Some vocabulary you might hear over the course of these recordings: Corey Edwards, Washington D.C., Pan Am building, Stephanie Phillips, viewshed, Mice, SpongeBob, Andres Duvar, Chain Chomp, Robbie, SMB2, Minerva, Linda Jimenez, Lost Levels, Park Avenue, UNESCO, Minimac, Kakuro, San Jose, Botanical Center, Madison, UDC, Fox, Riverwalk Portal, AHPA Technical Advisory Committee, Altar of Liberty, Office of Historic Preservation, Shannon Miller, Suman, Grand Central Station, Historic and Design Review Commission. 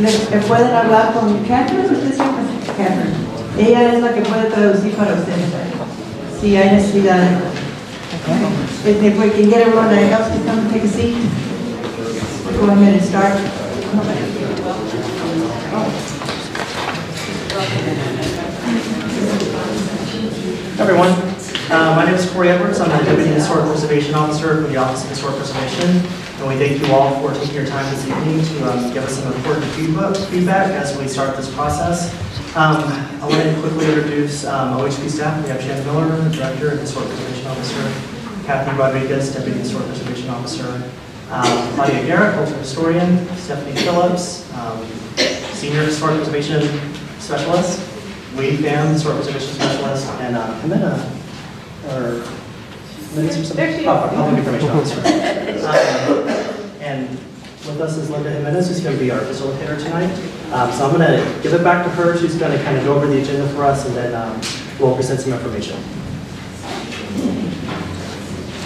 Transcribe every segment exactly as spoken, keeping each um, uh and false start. les pueden hablar con Catherine, ¿usted se llama Catherine? Ella es la que puede traducir para ustedes, si hay necesidad. If we can get everyone else to come and take a seat, go ahead and start. Hi everyone, uh, my name is Corey Edwards. I'm the Deputy Historic Preservation Officer for the Office of Historic Preservation, and we thank you all for taking your time this evening to um, give us some important feedback as we start this process. Um, I want to quickly introduce um, O H P staff. We have Shannon Miller, the Director and Historic Preservation Officer, Kathy Rodriguez, Deputy Historic Preservation Officer, Um, Claudia Garrett, cultural historian, Stephanie Phillips, um, senior historic preservation specialist, Wade Bann, historic preservation specialist, and uh, Jimena, or Jimena or something, oh, public information officer. Um, and with us is Linda Jimenez, who's going to be our facilitator tonight. Um, so I'm going to give it back to her. She's going to kind of go over the agenda for us, and then um, we'll present some information.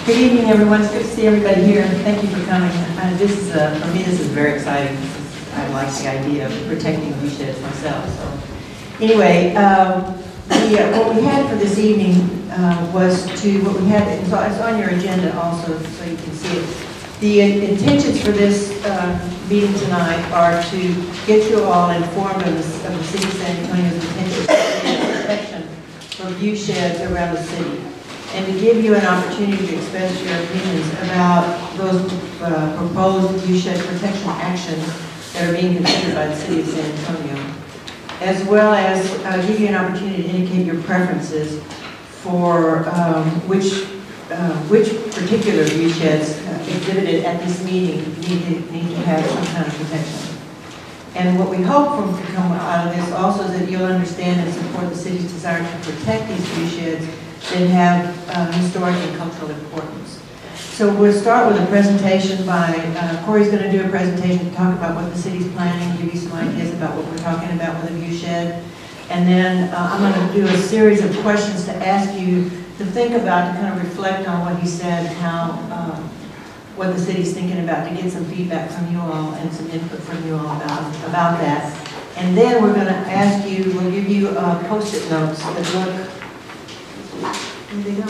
Good evening, everyone. It's good to see everybody here. Thank you for coming. Uh, this is, uh, for me, this is very exciting. I like the idea of protecting viewsheds myself. So, anyway, um, the, uh, what we had for this evening uh, was to what we had. And so it's on your agenda also, so you can see it. The uh, intentions for this uh, meeting tonight are to get you all informed of the, of the City of San Antonio's intentions for protection for viewsheds around the city, and to give you an opportunity to express your opinions about those uh, proposed viewshed protection actions that are being considered by the City of San Antonio, as well as uh, give you an opportunity to indicate your preferences for um, which uh, which particular viewsheds uh, exhibited at this meeting need to, need to have some kind of protection. And what we hope from to come out of this also is that you'll understand and support the city's desire to protect these viewsheds that have uh, historic and cultural importance. So we'll start with a presentation by, uh, Corey's going to do a presentation to talk about what the city's planning, give you some ideas about what we're talking about with a viewshed. And then uh, I'm going to do a series of questions to ask you to think about, to kind of reflect on what he said, how, um, what the city's thinking about, to get some feedback from you all and some input from you all about, about that. And then we're going to ask you, we'll give you uh, post-it notes that look, where they go?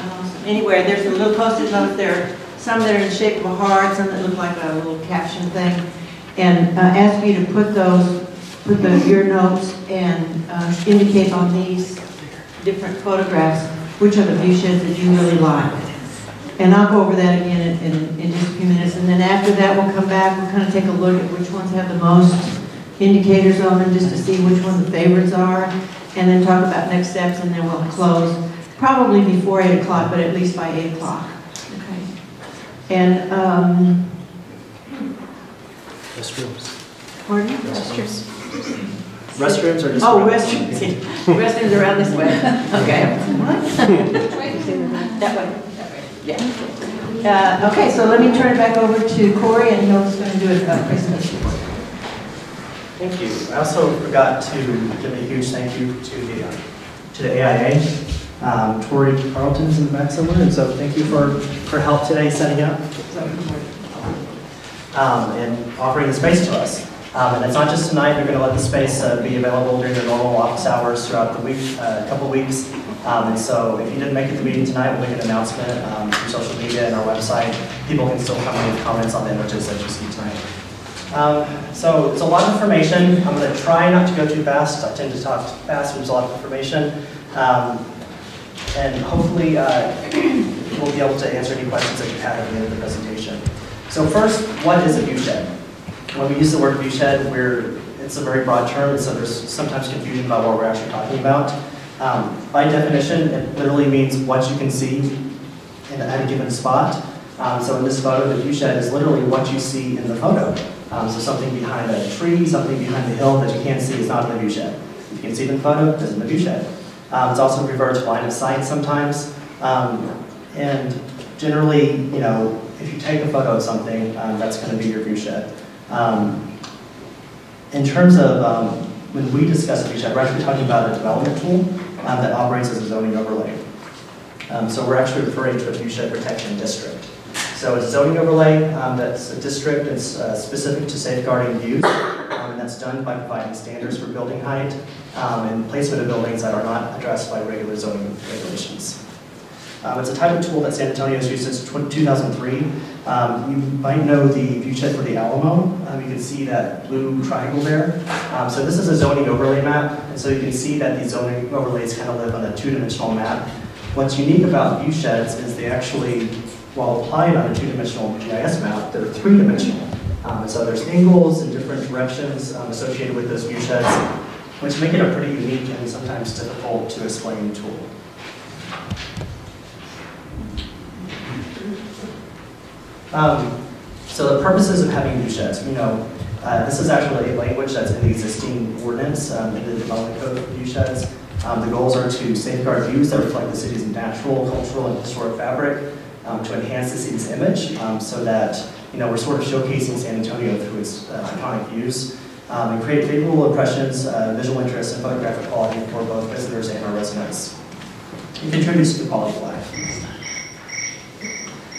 Um, anyway, there's a little post-it notes there. Some that are in the shape of a heart, some that look like a little caption thing, and uh, ask you to put those, put those your notes and uh, indicate on these different photographs which are the viewsheds that you really like. And I'll go over that again in, in, in just a few minutes. And then after that, we'll come back. We'll kind of take a look at which ones have the most indicators on them, just to see which ones the favorites are, and then talk about next steps, and then we'll close probably before eight o'clock, but at least by eight o'clock. Okay. And, um... restrooms. Pardon? Restrooms. Restrooms are just... Oh, restrooms. Restrooms around this way. Okay. What? That way. That way. Yeah. Uh, okay, so let me turn it back over to Corey, and he's going to do it about Christmas. Thank you. I also forgot to give a huge thank you to the uh, to the A I A. Um, Tori Carlton's in the back somewhere, and so thank you for her help today setting up um, and offering the space to us. Um, and it's not just tonight. We're going to let the space uh, be available during the normal office hours throughout the week, uh, a couple weeks. Um, and so if you didn't make it to the meeting tonight, we'll make an announcement um, through social media and our website. People can still come and leave comments on the images that you see tonight. Um, so it's a lot of information. I'm going to try not to go too fast. I tend to talk fast. There's a lot of information. Um, and hopefully uh, we'll be able to answer any questions that you have at the end of the presentation. So first, what is a viewshed? When we use the word viewshed, we're, it's a very broad term, so there's sometimes confusion about what we're actually talking about. Um, by definition, it literally means what you can see in, at a given spot. Um, so in this photo, the viewshed is literally what you see in the photo. Um, so something behind a tree, something behind the hill that you can't see is not in the viewshed. If you can see it in the photo, it's in the viewshed. Um, it's also referred to line of sight sometimes. Um, and generally, you know, if you take a photo of something, um, that's going to be your viewshed. Um, in terms of um, when we discuss a viewshed, we're actually talking about a development tool um, that operates as a zoning overlay. Um, so we're actually referring to a viewshed protection district. So it's zoning overlay, um, that's a district that's uh, specific to safeguarding use, um, and that's done by providing standards for building height um, and placement of buildings that are not addressed by regular zoning regulations. Um, it's a type of tool that San Antonio has used since two thousand three. Um, you might know the viewshed for the Alamo. Um, you can see that blue triangle there. Um, so this is a zoning overlay map, and so you can see that these zoning overlays kind of live on a two-dimensional map. What's unique about viewsheds is they actually, while applied on a two-dimensional G I S map, they're three-dimensional. Um, so there's angles and different directions um, associated with those viewsheds, which make it a pretty unique and sometimes difficult to explain tool. Um, so the purposes of having viewsheds, you know, uh, this is actually a language that's in the existing ordinance um, in the development code for viewsheds. Um, the goals are to safeguard views that reflect the city's natural, cultural, and historic fabric, um, to enhance the city's image, um, so that, you know, we're sort of showcasing San Antonio through its uh, iconic views, um, and create favorable impressions, uh, visual interest, and photographic quality for both visitors and our residents. It contributes to the quality of life.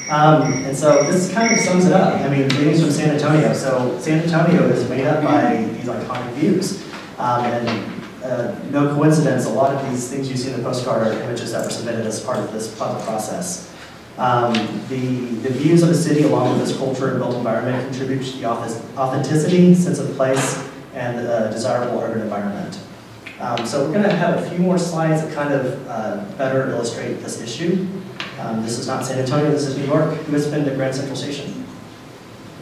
Um, and so this kind of sums it up. I mean, things from San Antonio. So San Antonio is made up by these iconic views. Um, and uh, no coincidence, a lot of these things you see in the postcard are images that were submitted as part of this process. Um, the, the views of the city, along with its culture and built environment, contribute to the authenticity, sense of place, and a desirable urban environment. Um, so we're going to have a few more slides that kind of uh, better illustrate this issue. Um, this is not San Antonio, this is New York. Who has been to Grand Central Station?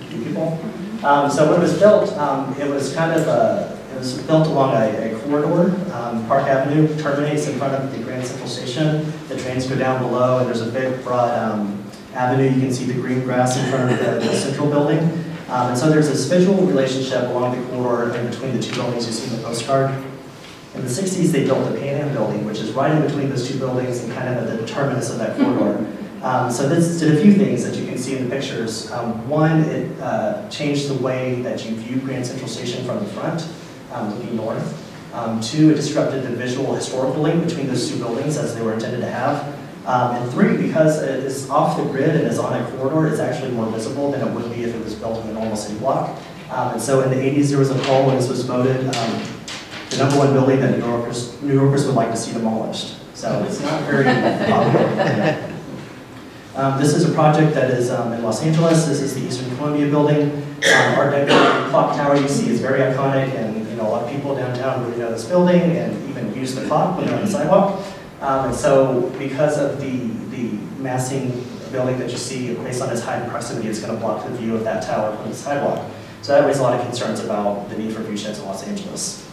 A few people. Um, so when it was built, um, it was kind of a, it was built along a, a corridor. Um, Park Avenue terminates in front of the Grand Central Station. The trains go down below, and there's a big broad um, avenue. You can see the green grass in front of the, the central building. Um, and so there's this visual relationship along the corridor and between the two buildings you see in the postcard. In the sixties, they built the Pan Am building, which is right in between those two buildings and kind of at the terminus of that corridor. Um, so this did a few things that you can see in the pictures. Um, one, it uh, changed the way that you view Grand Central Station from the front, um, looking north. Um, two, it disrupted the visual historical link between those two buildings as they were intended to have. Um, and three, because it is off the grid and is on a corridor, it's actually more visible than it would be if it was built in a normal city block. Um, and so in the eighties, there was a poll when this was voted. Um, The number one building that New Yorkers, New Yorkers would like to see demolished. So it's not very popular. um, this is a project that is um, in Los Angeles. This is the Eastern Columbia building. Um, Art Deco clock tower you see is very iconic, and you know, a lot of people downtown really know this building and even use the clock when they're on the sidewalk. Um, and so because of the, the massing building that you see based on its height and proximity, it's going to block the view of that tower from the sidewalk. So that raises a lot of concerns about the need for viewsheds in Los Angeles.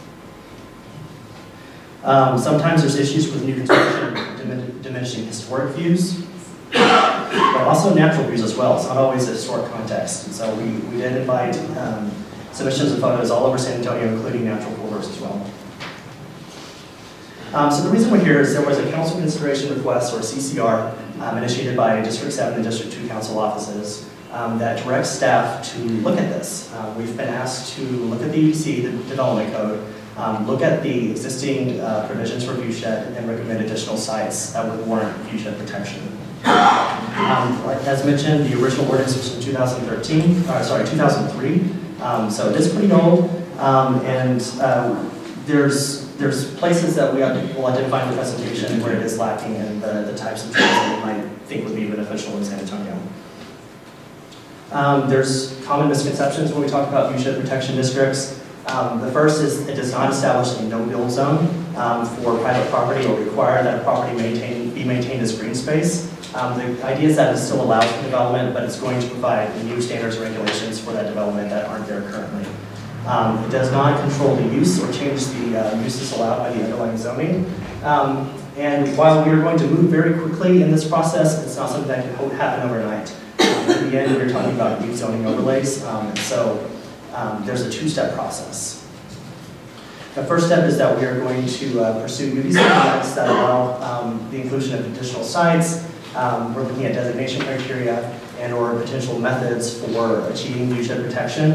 Um, sometimes there's issues with new construction dimin diminishing historic views, but also natural views as well. It's not always a historic context. And so we, we did invite um, submissions of photos all over San Antonio, including natural corridors as well. Um, so the reason we're here is there was a council consideration request, or C C R, um, initiated by District seven and District two council offices um, that directs staff to look at this. Uh, we've been asked to look at the U D C, the development code, Um, look at the existing uh, provisions for viewshed and recommend additional sites that would warrant viewshed protection. Um, like, as mentioned, the original ordinance was in two thousand thirteen, uh, sorry, two thousand three, um, so it is pretty old, um, and uh, there's, there's places that we will identify in the presentation where it is lacking and the, the types of things that we might think would be beneficial in San Antonio. Um, there's common misconceptions when we talk about viewshed protection districts. Um, the first is it does not establish a no-build zone um, for private property or require that a property maintain, be maintained as green space. Um, the idea is that it still allows for development, but it's going to provide new standards and regulations for that development that aren't there currently. Um, it does not control the use or change the uh, uses allowed by the underlying zoning. Um, and while we're going to move very quickly in this process, it's not something that can happen overnight. Um, at the end, we're talking about new zoning overlays, um, and so Um, there's a two-step process. The first step is that we are going to uh, pursue U D C projects that allow um, the inclusion of additional sites. Um, we're looking at designation criteria and or potential methods for achieving viewshed protection.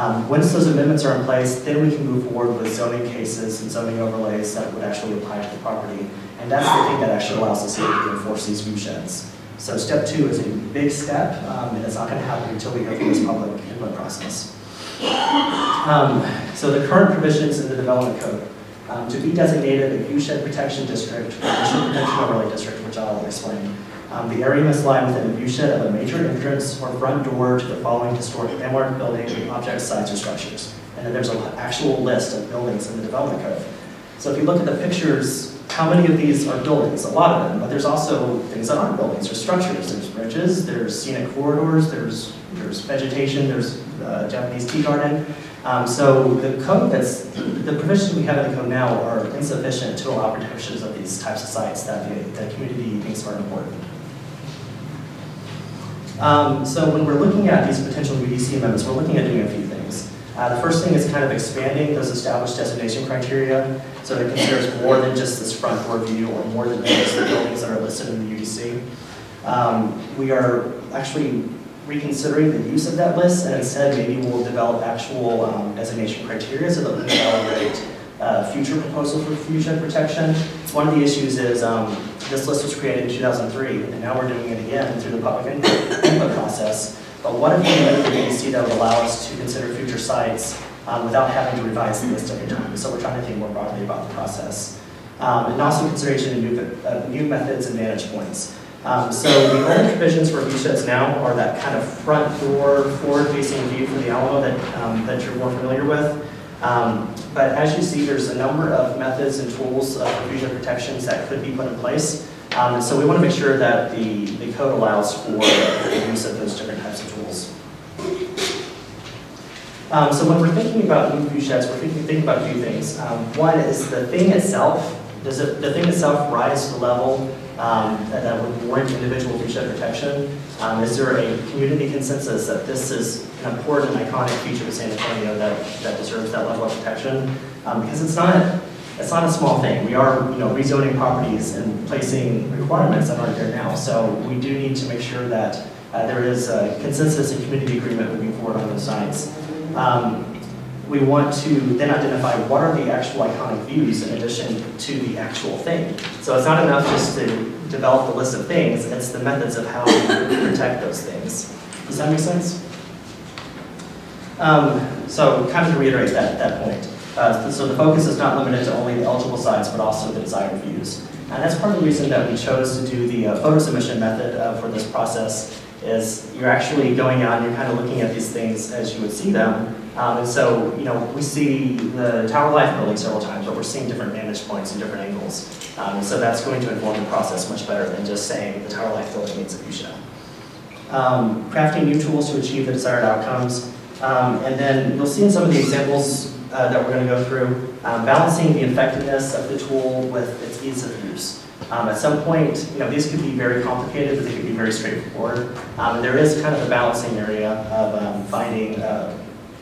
Um, once those amendments are in place, then we can move forward with zoning cases and zoning overlays that would actually apply to the property. And that's the thing that actually allows the city to enforce these viewsheds. So step two is a big step, um, and it's not going to happen until we go through this public input process. Um, so the current provisions in the development code, um, to be designated a viewshed protection district or a protection overlay district, which I'll explain. Um, the area must lie within a viewshed of a major entrance or front door to the following historic landmark building, objects, sites, or structures. And then there's an actual list of buildings in the development code. So if you look at the pictures, how many of these are buildings? A lot of them, but there's also things that aren't buildings. There's structures, there's bridges, there's scenic corridors, there's, there's vegetation, there's uh, Japanese tea garden. Um, so the code that's, the provisions we have in the code now are insufficient to allow protections of these types of sites that the, the community thinks are important. Um, so when we're looking at these potential U D C amendments, we're looking at doing a few things. Uh, the first thing is kind of expanding those established designation criteria so that it considers more than just this front door view or more than just the buildings that are listed in the U D C. Um, we are actually reconsidering the use of that list, and instead maybe we'll develop actual um, designation criteria so that we can evaluate uh, future proposals for viewshed protection. One of the issues is um, this list was created in two thousand three, and now we're doing it again through the public input, input process. But what if we have a agency that would allow us to consider future sites um, without having to revise the list every time? So we're trying to think more broadly about the process. Um, and also consideration of new, uh, new methods and vantage points. Um, so the only provisions for viewsheds now are that kind of front door, forward-facing view for the Alamo that, um, that you're more familiar with. Um, but as you see, there's a number of methods and tools of viewshed protections that could be put in place. Um, and so we want to make sure that the, the code allows for the use of those different types of tools. Um, so when we're thinking about new viewsheds, we're thinking, thinking about a few things. Um, one is the thing itself. Does it, the thing itself rise to the level um, that, that would warrant individual viewshed protection? Um, is there a community consensus that this is an important and iconic feature of San Antonio that, that deserves that level of protection? Um, because it's not... It's not a small thing. We are, you know, rezoning properties and placing requirements that aren't there now. So we do need to make sure that uh, there is a consensus and community agreement moving forward on those sites. Um, we want to then identify what are the actual iconic views in addition to the actual thing. So it's not enough just to develop the list of things. It's the methods of how we protect those things. Does that make sense? Um, so kind of to reiterate that, that point. Uh, so the focus is not limited to only the eligible sites, but also the desired views. And that's part of the reason that we chose to do the uh, photo submission method uh, for this process, is you're actually going out and you're kind of looking at these things as you would see them. Um, and so, you know, we see the Tower Life building several times, but we're seeing different vantage points and different angles. Um, and so that's going to inform the process much better than just saying the Tower Life building needs a viewshed. Um, crafting new tools to achieve the desired outcomes. Um, and then you'll see in some of the examples Uh, that we're going to go through, um, balancing the effectiveness of the tool with its ease of use. Um, at some point, you know, these could be very complicated, but they could be very straightforward. Um, and there is kind of a balancing area of um, finding, uh,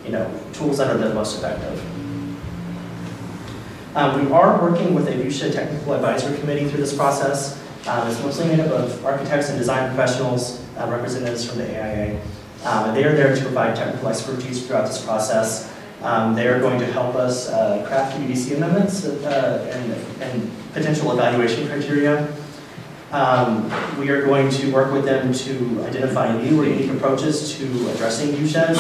you know, tools that are the most effective. Um, we are working with a AHPA Technical Advisory Committee through this process. Um, it's mostly made up of architects and design professionals, uh, representatives from the A I A. Um, and they are there to provide technical expertise throughout this process. Um, they are going to help us uh, craft U D C amendments uh, and, and potential evaluation criteria. Um, we are going to work with them to identify new or unique approaches to addressing viewsheds.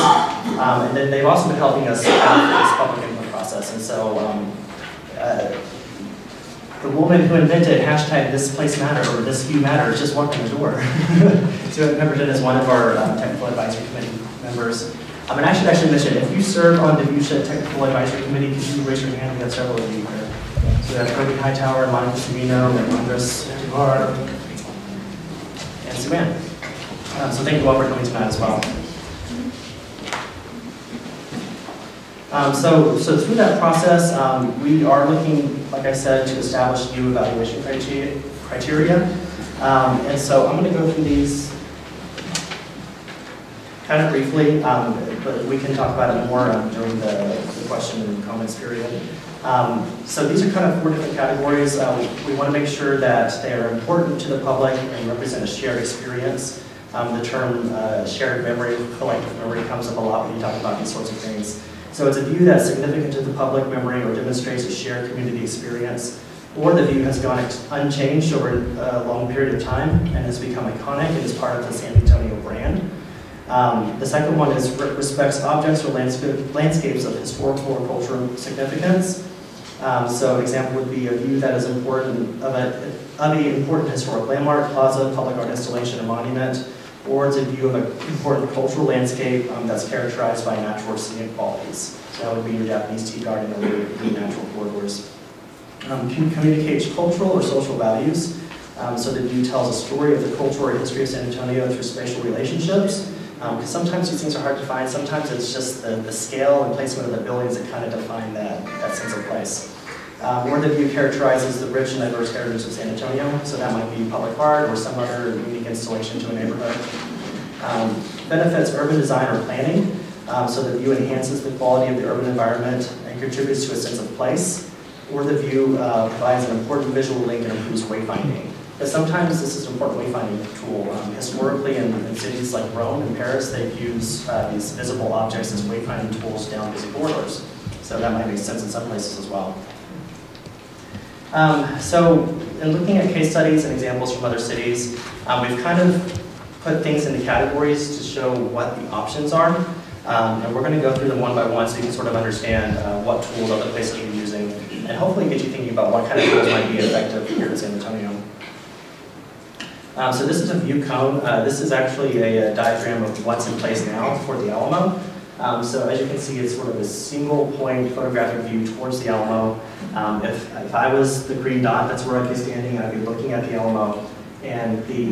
Um, and then they've also been helping us craft this public input process. And so um, uh, the woman who invented hashtag this place matter or this view matter is just walking the door. So I've membered as one of our um, technical advisory committee members. Um, and I should actually mention, if you serve on the viewshed Technical Advisory Committee, could you raise your hand? We have several of you here. So that's Kirby Hightower, Monica Savino, Andres Duvar, and Suman. Um, so thank you all for coming tonight as well. Um, so, so through that process, um, we are looking, like I said, to establish new evaluation criteria. Um, and so I'm going to go through these kind of briefly, um, but we can talk about it more um, during the, the question and comments period. Um, so these are kind of four different categories. Uh, we, we want to make sure that they are important to the public and represent a shared experience. Um, the term uh, shared memory, collective memory, comes up a lot when you talk about these sorts of things. So it's a view that's significant to the public memory or demonstrates a shared community experience. or the view has gone unchanged over a long period of time and has become iconic and is part of the San Antonio brand. Um, the second one is respects objects or landscape, landscapes of historical or cultural significance. Um, so an example would be a view that is important of a, of an important historic landmark, plaza, public art installation, or monument, or it's a view of an important cultural landscape um, that's characterized by natural or scenic qualities. So that would be your Japanese tea garden or your natural corridors. Um, can communicate cultural or social values. Um, so the view tells a story of the culture or history of San Antonio through spatial relationships. Because um, sometimes these things are hard to find. Sometimes it's just the, the scale and placement of the buildings that kind of define that, that sense of place. Um, or the view characterizes the rich and diverse heritage of San Antonio, so that might be public art or some other unique installation to a neighborhood. Um, benefits urban design or planning, um, so the view enhances the quality of the urban environment and contributes to a sense of place. Or the view uh, provides an important visual link and improves wayfinding. But sometimes this is an important wayfinding tool. Um, historically, in, in cities like Rome and Paris, they've used uh, these visible objects as wayfinding tools down busy corridors. So that might make sense in some places as well. Um, so, in looking at case studies and examples from other cities, um, we've kind of put things into categories to show what the options are, um, and we're going to go through them one by one so you can sort of understand uh, what tools other places are using, and hopefully get you thinking about what kind of tools might be effective here in San Antonio. Um, so this is a view cone. Uh, this is actually a, a diagram of what's in place now for the Alamo. Um, so as you can see, it's sort of a single point photographic view towards the Alamo. Um, if, if I was the green dot, that's where I'd be standing, and I'd be looking at the Alamo. And the,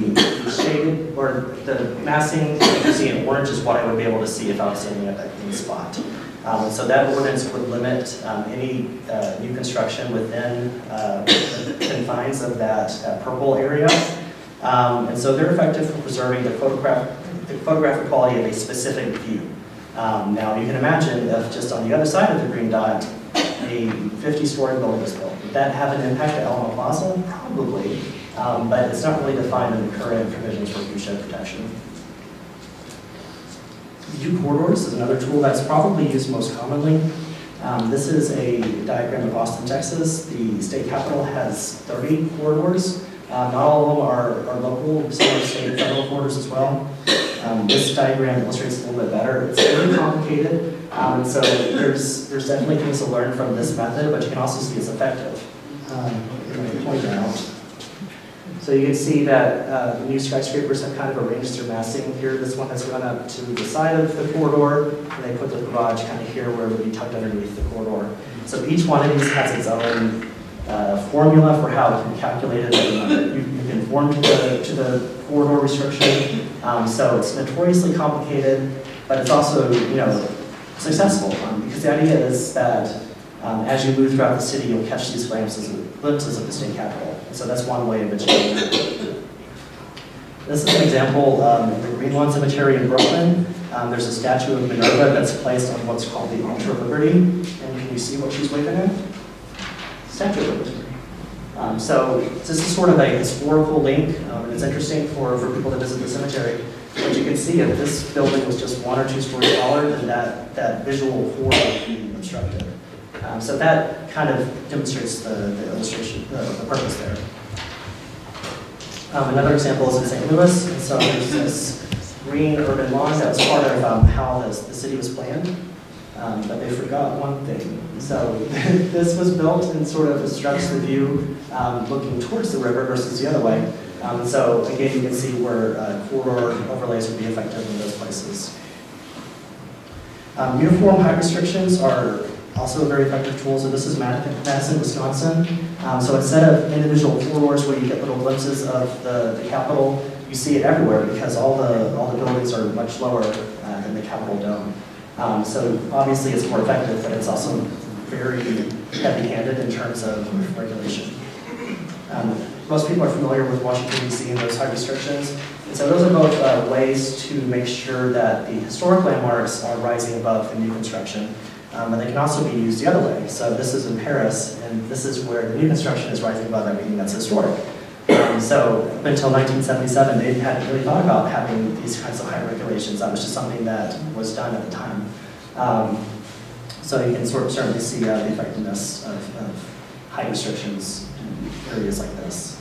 the shaded, or the massing that you see in orange is what I would be able to see if I was standing at that green spot. Um, so that ordinance would limit um, any uh, new construction within uh, the confines of that uh, purple area. Um, and so they're effective for preserving the, photograph, the photographic quality of a specific view. Um, now you can imagine if just on the other side of the green dot, a fifty-story building was built. Would that have an impact at Alamo Plaza? Probably, um, but it's not really defined in the current provisions for viewshed protection. View corridors is another tool that's probably used most commonly. Um, this is a diagram of Austin, Texas. The state capitol has thirty corridors. Uh, not all of them are, are local, some are state and federal corridors as well. Um, this diagram illustrates a little bit better. It's really complicated, um, and so there's, there's definitely things to learn from this method, but you can also see it's effective. Um, point out. So you can see that uh, the new skyscrapers have kind of arranged their massing here. This one has gone up to the side of the corridor, and they put the garage kind of here where it would be tucked underneath the corridor. So each one of these has its own Uh, formula for how it can be calculated. You, you can conform to the, to the corridor restriction. Um, so it's notoriously complicated, but it's also, you know, successful um, because the idea is that um, as you move throughout the city, you'll catch these glimpses of, glimpses of the state capitol. So that's one way of achieving it. This is an example um, of the Greenlawn Cemetery in Brooklyn. Um, there's a statue of Minerva that's placed on what's called the Altar of Liberty. And can you see what she's waving at? Um, so this is sort of a historical link, um, and it's interesting for, for people that visit the cemetery. But you can see if this building was just one or two stories taller, then that, that visual horror would be obstructed. Um, so that kind of demonstrates the, the illustration, the, the purpose there. Um, another example is in Saint Louis, and so there's this green urban lawn that was part of um, how this, the city was planned. Um, but they forgot one thing. So this was built and sort of obstructs the view um, looking towards the river versus the other way. Um, so again, you can see where uh, corridor overlays would be effective in those places. Um, uniform height restrictions are also a very effective tool. So this is Madison, Wisconsin. Um, so instead of individual corridors where you get little glimpses of the, the Capitol, you see it everywhere because all the, all the buildings are much lower uh, than the Capitol dome. Um, so obviously it's more effective, but it's also very heavy-handed in terms of regulation. Um, most people are familiar with Washington, D C and those high restrictions. And so those are both uh, ways to make sure that the historic landmarks are rising above the new construction. Um, and they can also be used the other way. So this is in Paris, and this is where the new construction is rising above everything that's historic. Um, so up until nineteen seventy-seven, they hadn't really thought about having these kinds of high regulations. That was just something that was done at the time. Um, so you can sort of certainly see uh, the effectiveness of, of high restrictions areas like this.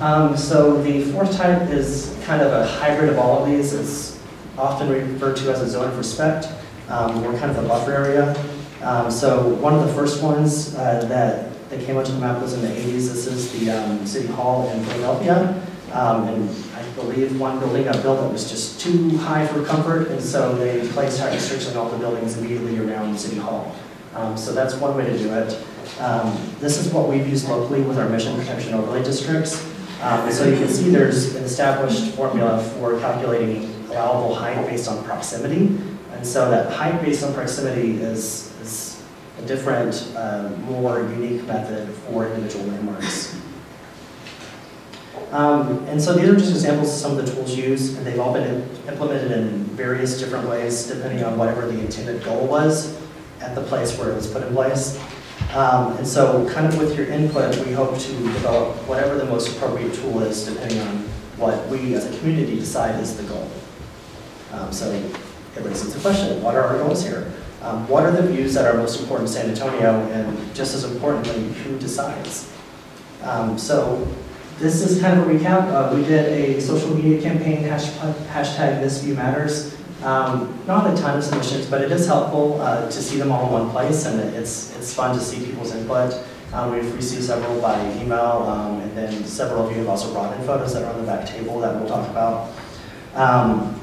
Um, so the fourth type is kind of a hybrid of all of these. It's often referred to as a zone of respect. Um, we're kind of a buffer area. Um, so one of the first ones uh, that, that came onto the map was in the eighties. This is the um, City Hall in Philadelphia. Um, and I believe one building got built that was just too high for comfort, and so they placed height restrictions on all the buildings immediately around City Hall. Um, so that's one way to do it. Um, this is what we've used locally with our Mission Protection Overlay Districts. Um, so you can see there's an established formula for calculating allowable height based on proximity. And so that height based on proximity is, is a different, uh, more unique method for individual landmarks. Um, and so these are just examples of some of the tools used, and they've all been implemented in various different ways depending on whatever the intended goal was at the place where it was put in place. Um, and so kind of with your input, we hope to develop whatever the most appropriate tool is depending on what we as a community decide is the goal. Um, so it raises the question, what are our goals here? Um, what are the views that are most important to San Antonio, and just as importantly, who decides? Um, so. This is kind of a recap. Uh, we did a social media campaign, hashtag, hashtag This View Matters. Um, not a ton of submissions, but it is helpful uh, to see them all in one place, and it's, it's fun to see people's input. Um, we've received several by email, um, and then several of you have also brought in photos that are on the back table that we'll talk about. Um,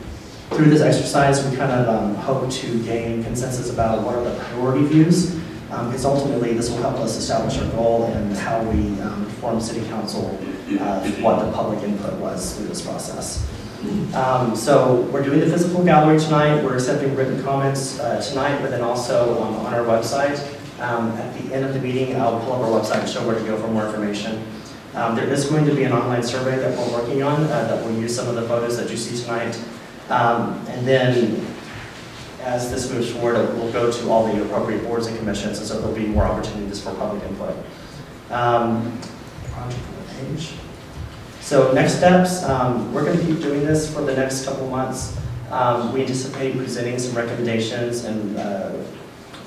through this exercise, we kind of um, hope to gain consensus about what are the priority views, because um, ultimately this will help us establish our goal and how we um, form City Council. Uh, what the public input was through this process. Um, so we're doing the physical gallery tonight. We're accepting written comments uh, tonight, but then also um, on our website. Um, at the end of the meeting, I'll pull up our website and show where to go for more information. Um, there is going to be an online survey that we're working on uh, that will use some of the photos that you see tonight. Um, and then as this moves forward, we'll go to all the appropriate boards and commissions, and so there'll be more opportunities for public input. Um, So next steps, um, we're going to keep doing this for the next couple months. Um, we anticipate presenting some recommendations and uh,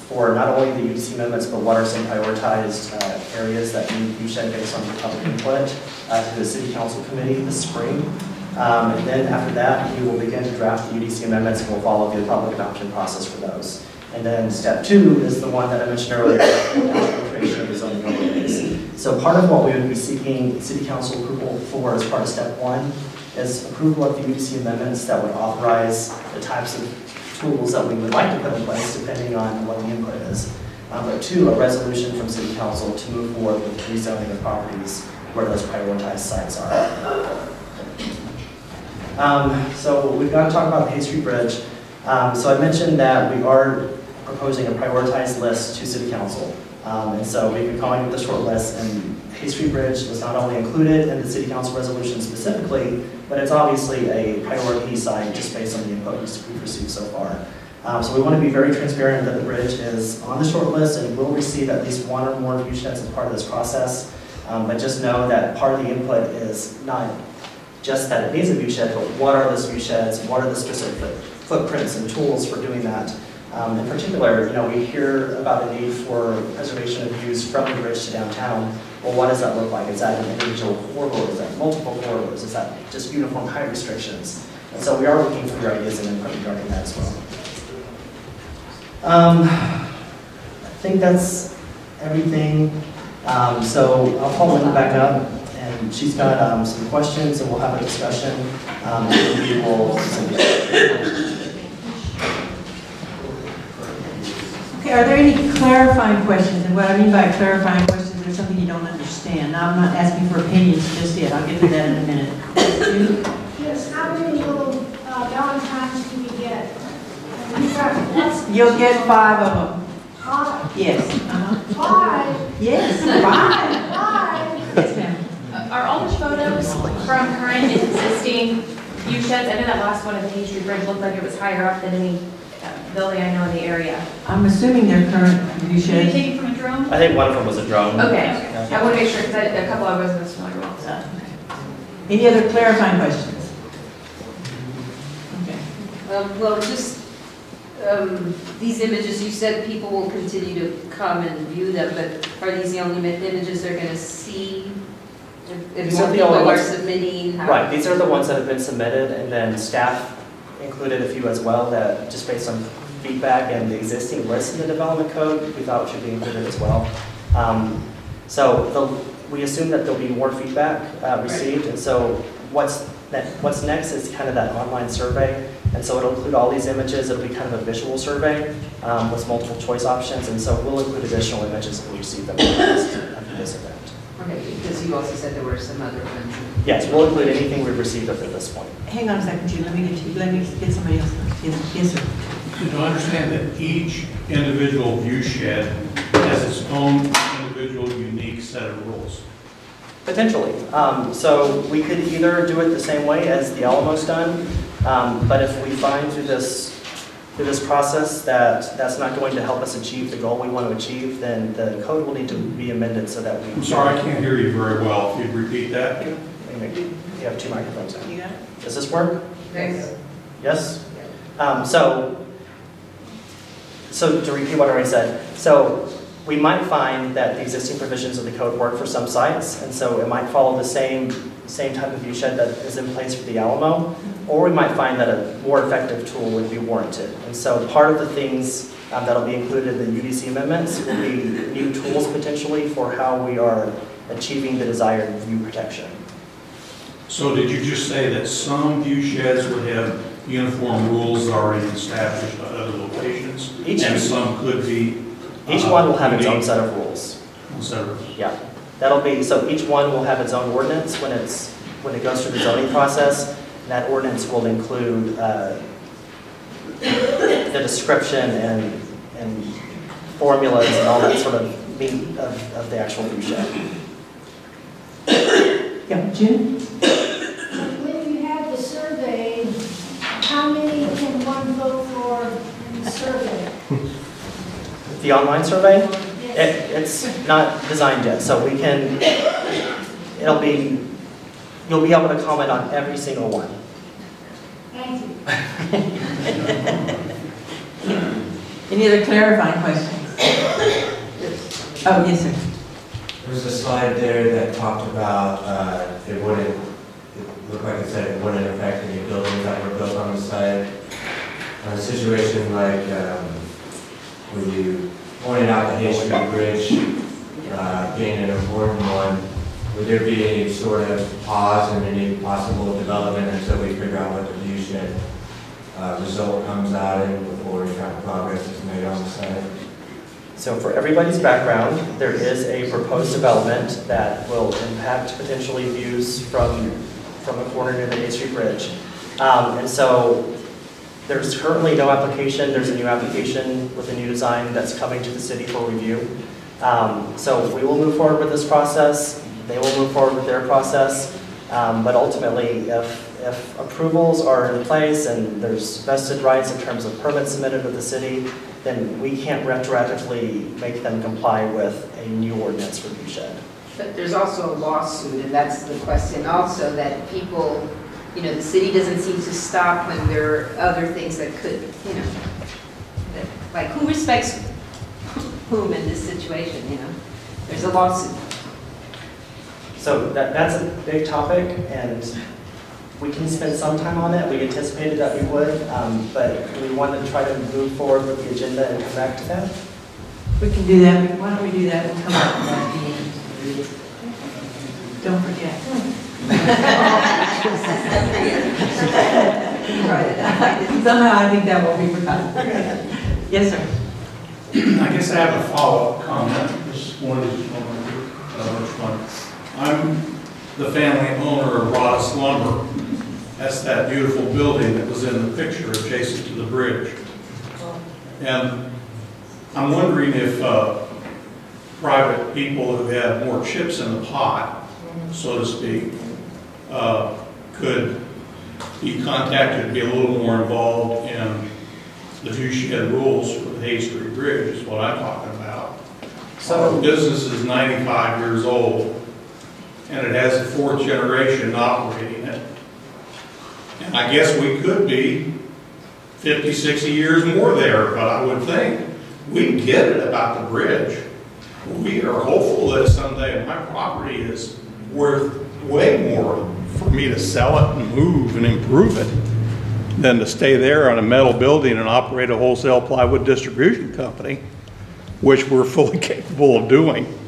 for not only the U D C amendments, but what are some prioritized uh, areas that you, you should based on the public input uh, to the City Council Committee this spring. Um, and then after that, we will begin to draft the U D C amendments, and we'll follow the public adoption process for those. And then step two is the one that I mentioned earlier, the creation of the zoning overlays. So part of what we would be seeking City Council approval for as part of step one is approval of the U D C amendments that would authorize the types of tools that we would like to put in place depending on what the input is. Um, but two, a resolution from City Council to move forward with rezoning of properties where those prioritized sites are. Um, so we've got to talk about the Hays Street Bridge. Um, so I mentioned that we are proposing a prioritized list to City Council. Um, and so we've been calling it the short list, and Hays Street Bridge was not only included in the City Council resolution specifically, but it's obviously a priority site just based on the input we've received so far. Um, so we want to be very transparent that the bridge is on the short list and will receive at least one or more view sheds as part of this process. Um, but just know that part of the input is not just that it needs a view shed, but what are those view sheds, what are the specific footprints and tools for doing that. Um, in particular, you know, we hear about a need for preservation of views from the bridge to downtown. Well, what does that look like? Is that an individual corridor? Is that multiple corridors? Is that just uniform height restrictions? And so we are looking for your ideas and input regarding that as well. Um, I think that's everything. Um, so I'll call Linda back up, and she's got um, some questions, and we'll have a discussion. Um, and we will send it. Okay, are there any clarifying questions? And what I mean by clarifying questions is something you don't understand. Now, I'm not asking for opinions just yet. I'll get to that in a minute. Yes, how many little uh, Valentines do we get? You'll get five of them. Five? Yes. Uh-huh. Five? Yes, five. Five? Yes, ma'am. Are all the photos from current and existing view sheds? I know that last one of the Hays Street Bridge looked like it was higher up than any building I know in the area. I'm assuming their current view shed. Did you take it from a drone? I think one of them was a drone. Okay. Yeah. I want to make sure because a couple of us was familiar with that. Any other clarifying questions? Okay. Well, well, just um, these images, you said people will continue to come and view them, but are these the only images they're going to see? If, if these more are the people only are ones, submitting? How right, these are the ones that have been submitted, and then staff included a few as well that just based on feedback and the existing list in the development code, we thought should be included as well. Um, so the, we assume that there'll be more feedback uh, received, right. And so what's that, what's next is kind of that online survey, and so it'll include all these images. It'll be kind of a visual survey um, with multiple choice options, and so we'll include additional images if we receive them after this event. Okay, because you also said there were some other ones. Yes, we'll include anything we've received up at this point. Hang on a second, Gene. Let me get to you. Let me get somebody else. Yes, yes sir. So to understand that each individual view shed has its own individual unique set of rules. Potentially. Um, so we could either do it the same way as the Alamo's done, um, but if we find through this through this process that that's not going to help us achieve the goal we want to achieve, then the code will need to be amended so that we can... I'm sorry, I can't hear you very well. If you'd repeat that. You, you have two microphones now. You got it? Does this work? Yes. Yes? Um, so, so to repeat what I already said, so we might find that the existing provisions of the code work for some sites, and so it might follow the same same type of viewshed that is in place for the Alamo, or we might find that a more effective tool would be warranted. And so part of the things um, that'll be included in the U D C amendments will be new tools potentially for how we are achieving the desired view protection. So did you just say that some viewsheds would have uniform rules already established at other locations, each and some could be? Each one will have its own set of rules. Yeah, that'll be so. Each one will have its own ordinance when it's when it goes through the zoning process. And that ordinance will include uh, the description and and formulas and all that sort of meat of, of the actual viewshed. Yeah, June. When you have the survey, how many can one vote for in the survey? The online survey, it, it's not designed yet, so we can, it'll be, you'll be able to comment on every single one. Thank you. Any other clarifying questions? Oh, yes, sir. There's a slide there that talked about uh, it wouldn't, it looked like it said it wouldn't affect any buildings that were built on the site. On a situation like, um, when you pointed out the Hays Street Bridge uh, being an important one, would there be any sort of pause in any possible development until we figure out what the viewshed uh, result comes out in before any kind of progress is made on the site? So for everybody's background, there is a proposed development that will impact potentially views from, from a corner near the Hays Street Bridge. Um, and so there's currently no application. There's a new application with a new design that's coming to the city for review. Um, so we will move forward with this process. They will move forward with their process. Um, but ultimately, if, if approvals are in place and there's vested rights in terms of permits submitted to the city, then we can't retroactively make them comply with a new ordinance for viewshed. But there's also a lawsuit, and that's the question also, that people, you know, the city doesn't seem to stop when there are other things that could, you know, that, like who respects whom in this situation, you know? There's a lawsuit. So that, that's a big topic, and we can spend some time on it. We anticipated that we would, um, but we want to try to move forward with the agenda and come back to that. We can do that. Why don't we do that and come up with that meeting? Don't forget. Somehow I think that will be forgotten. Yes, sir. I guess I have a follow-up comment. This one is one. Uh, which one? I'm the family owner of Ross Lumber. That's that beautiful building that was in the picture adjacent to the bridge. And I'm wondering if uh, private people who have more chips in the pot, so to speak, Uh, could be contacted, be a little more involved in the viewshed rules for the Hays Street Bridge, is what I'm talking about. So, our business is ninety-five years old, and it has the fourth generation operating it. And I guess we could be fifty, sixty years more there, but I would think we get it about the bridge. We are hopeful that someday my property is worth way more for me to sell it and move and improve it than to stay there on a metal building and operate a wholesale plywood distribution company, which we're fully capable of doing.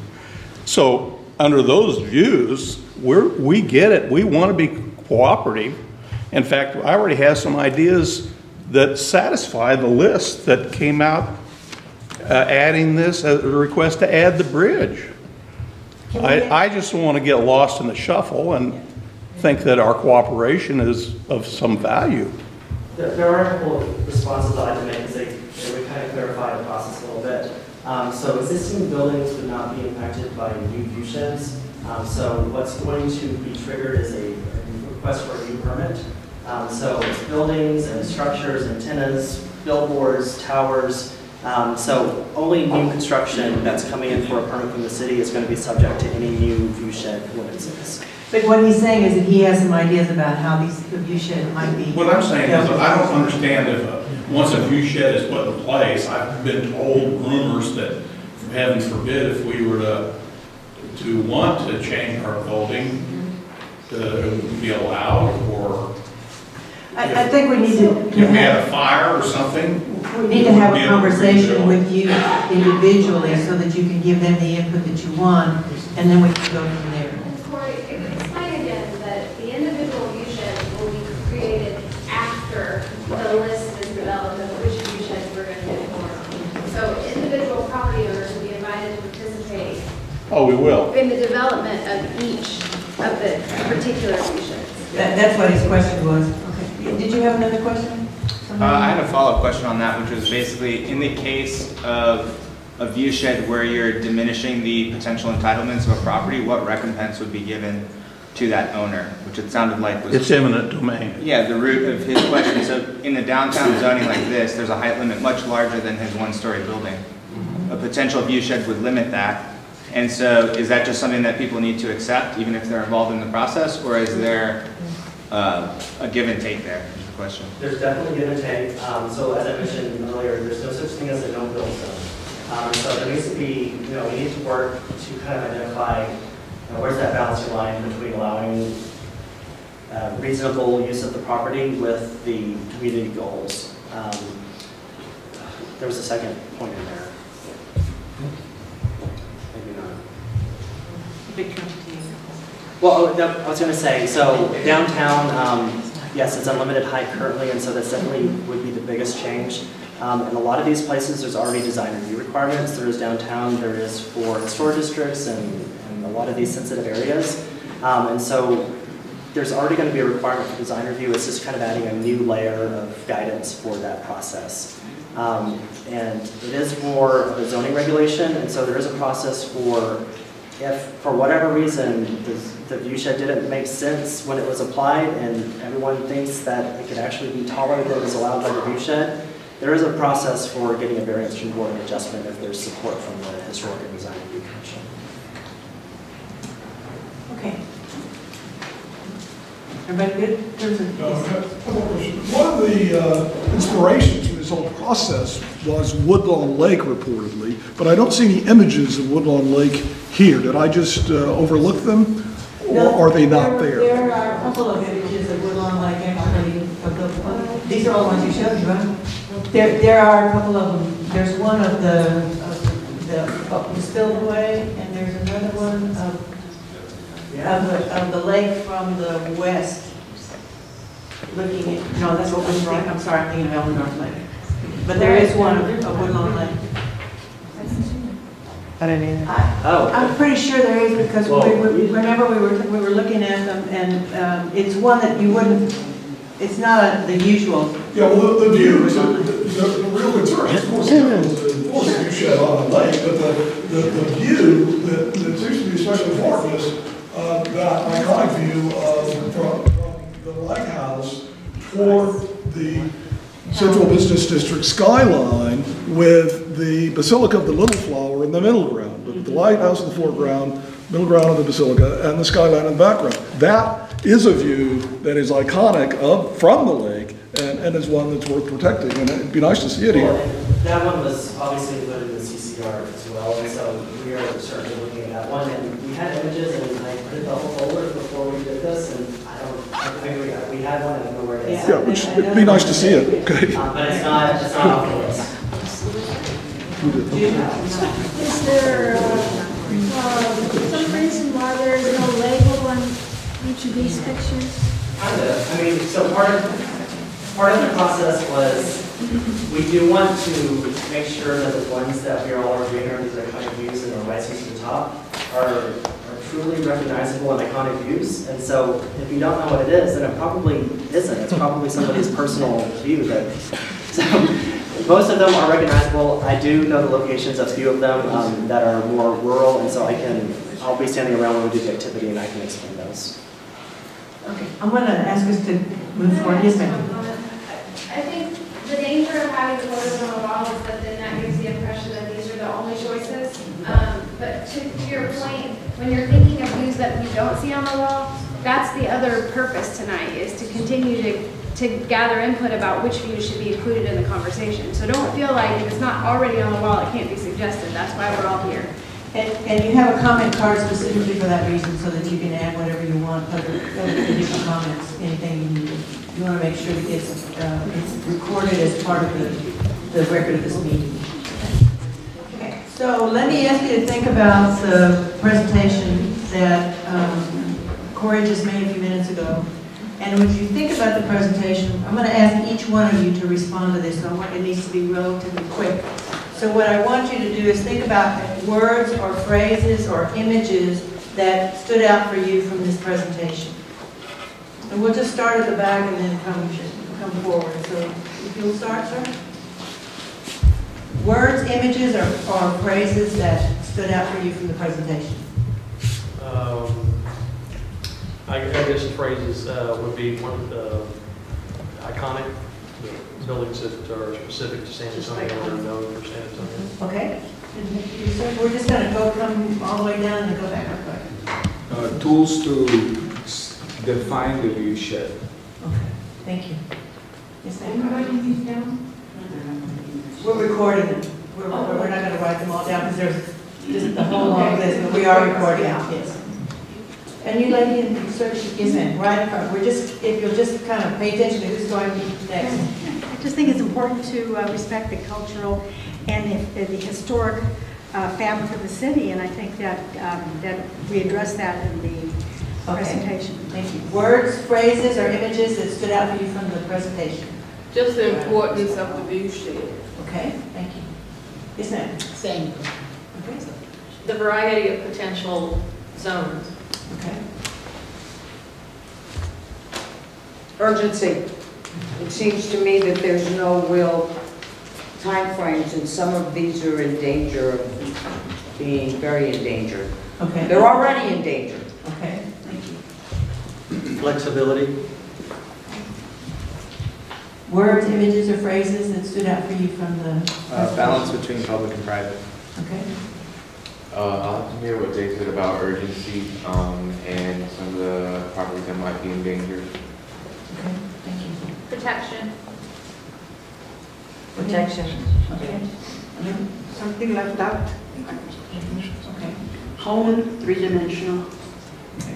So under those views, we're, we get it. We want to be cooperative. In fact, I already have some ideas that satisfy the list that came out uh, adding this, a request to add the bridge. I, I just don't want to get lost in the shuffle and think that our cooperation is of some value. There are a couple of responses I'd like to make, because we kind of clarified the process a little bit. Um, so existing buildings would not be impacted by new view sheds. Um, so what's going to be triggered is a, a request for a new permit. Um, so it's buildings and structures, antennas, billboards, towers. Um, so only new construction that's coming in for a permit from the city is going to be subject to any new view shed ordinances. But what he's saying is that he has some ideas about how these, the view shed might be. What I'm saying is I don't understand if a, once a view shed is put in place, I've been told rumors that, heaven forbid, if we were to, to want to change our building, that it would be allowed, or I, I think we need to. If we had a fire or something, we need to have a conversation with you individually so that you can give them the input that you want, and then we can go from there. Corey, explain again that the individual view sheds will be created after the list is developed of which view sheds we're going to get for. So individual property owners will be invited to participate. Oh, we will. In the development of each of the particular view sheds. That, that's what his question was. Did you have another question? Uh, I had a follow-up question on that, which was basically, in the case of a view shed where you're diminishing the potential entitlements of a property, what recompense would be given to that owner? Which it sounded like was... It's eminent domain. Yeah, the root of his question. So in a downtown zoning like this, there's a height limit much larger than his one-story building. A potential view shed would limit that. And so is that just something that people need to accept, even if they're involved in the process, or is there... Uh, a give and take there is the question. There's definitely give and take. Um, so as I mentioned earlier, there's no such thing as a no-build zone. Um, so there needs to be, you know, we need to work to kind of identify, you know, where's that balancing line between allowing uh, reasonable use of the property with the community goals. Um, there was a second point in there. Maybe not. Big competition. Well, I was going to say, so downtown, um, yes, it's unlimited height currently, and so that definitely would be the biggest change. Um, in a lot of these places, there's already design review requirements. There is downtown, there is for historic districts, and, and a lot of these sensitive areas. Um, and so there's already going to be a requirement for design review. It's just kind of adding a new layer of guidance for that process. Um, and it is more of a zoning regulation, and so there is a process for... If, for whatever reason, the, the view shed didn't make sense when it was applied and everyone thinks that it could actually be taller than is allowed by the view shed, there is a process for getting a variance from board and adjustment if there's support from the Historic and Design Review Commission. Okay. Everybody good? There's a question. One of the uh, inspirations for this whole process was Woodlawn Lake, reportedly, but I don't see any images of Woodlawn Lake here. Did I just uh, overlook them, or no, are they not there? There, there are a couple of images of Woodlawn Lake actually. Of the, these are all the ones you showed, right? There, there are a couple of them. There's one of the of the, of the spillway, and there's another one of yeah. of, the, of the lake from the west, looking at. No, that's what was right. I'm sorry, I'm thinking of North Lake. But there is one of, of Woodlawn Lake. I didn't either. I, oh. I'm pretty sure there is because well, we, we, remember we were we were looking at them, and um, it's one that you wouldn't. It's not a, the usual. Yeah, well, the, the view is the, the, the real concern. Of course, the course you shed on the lake, but the the, the view that, that seems to be especially for us, uh, that iconic view of from, from the lighthouse toward the central business district skyline with the Basilica of the Little Flower in the middle ground, but the lighthouse in the foreground, middle ground of the Basilica, and the skyline in the background. That is a view that is iconic of, from the lake and, and is one that's worth protecting, and it'd be nice to see it here. Well, that one was obviously included in the C C R as well, and so we are certainly looking at that one, and we had images, and I put the whole folder before we did this, and I don't figure out, we had one, I don't know where it is. Yeah, which, it'd be nice to see it, okay. Um, but it's not, it's not off the list. Is there uh, uh, some reason why there is no label on each of these pictures? Kind of. I mean, so part of, part of the process was we do want to make sure that the ones that we are all agreeing on, these iconic views and the rises to the top, are, are truly recognizable and iconic views. And so if you don't know what it is, then it probably isn't. It's probably somebody's personal view. That, so most of them are recognizable. I do know the locations of a few of them um, that are more rural, and so I can, I'll be standing around when we do the activity and I can explain those. Okay, I'm going to ask us to move forward. Yes, ma'am. I think the danger of having photos on the wall is that then that gives the impression that these are the only choices. Um, but to, to your point, when you're thinking of views that you don't see on the wall, that's the other purpose tonight, is to continue to, to gather input about which views should be included in the conversation. So don't feel like if it's not already on the wall, it can't be suggested. That's why we're all here. And, and you have a comment card specifically for that reason, so that you can add whatever you want, other additional comments, anything you need. You want to make sure that it's, uh, it's recorded as part of the, the record of this meeting. Okay. So let me ask you to think about the presentation that um, Corey just made a few minutes ago. And when you think about the presentation, I'm going to ask each one of you to respond to this. So I want, it needs to be relatively quick. So what I want you to do is think about words or phrases or images that stood out for you from this presentation. And we'll just start at the back and then come, come forward. So if you'll start, sir. Words, images, or, or phrases that stood out for you from the presentation. Um, I, I guess phrases uh, would be one of the iconic buildings that are specific to San Antonio or known for San Antonio. Okay. So we're just going to go from all the way down and go back up. Uh, tools to define the view shed. Okay. Thank you. Is that right? Down? We're recording them. We're, oh. we're not going to write them all down because there's just the whole long list, but we are recording. Yeah. Yes. And you lady in search is in right in front. We're just, if you'll just kind of pay attention to who's going next. I just think it's important to uh, respect the cultural and the, the historic uh, fabric of the city, and I think that um, that we address that in the okay. presentation. Thank you. Words, phrases, or images that stood out for you from the presentation? Just the importance of the view shed. Okay, thank you. Yes, ma'am. Same. Okay. The variety of potential zones. Okay. Urgency. It seems to me that there's no real time frames, and some of these are in danger of being very endangered. Okay. They're already in danger. Okay. Thank you. Flexibility. Words, images, or phrases that stood out for you from the uh, balance between public and private. Okay. Uh, I'll have to hear what Jay said about urgency um, and some of the properties that might be in danger. Okay, thank you. Protection. Protection. Okay. Mm-hmm. Something left out. Okay. Whole, three-dimensional. Okay.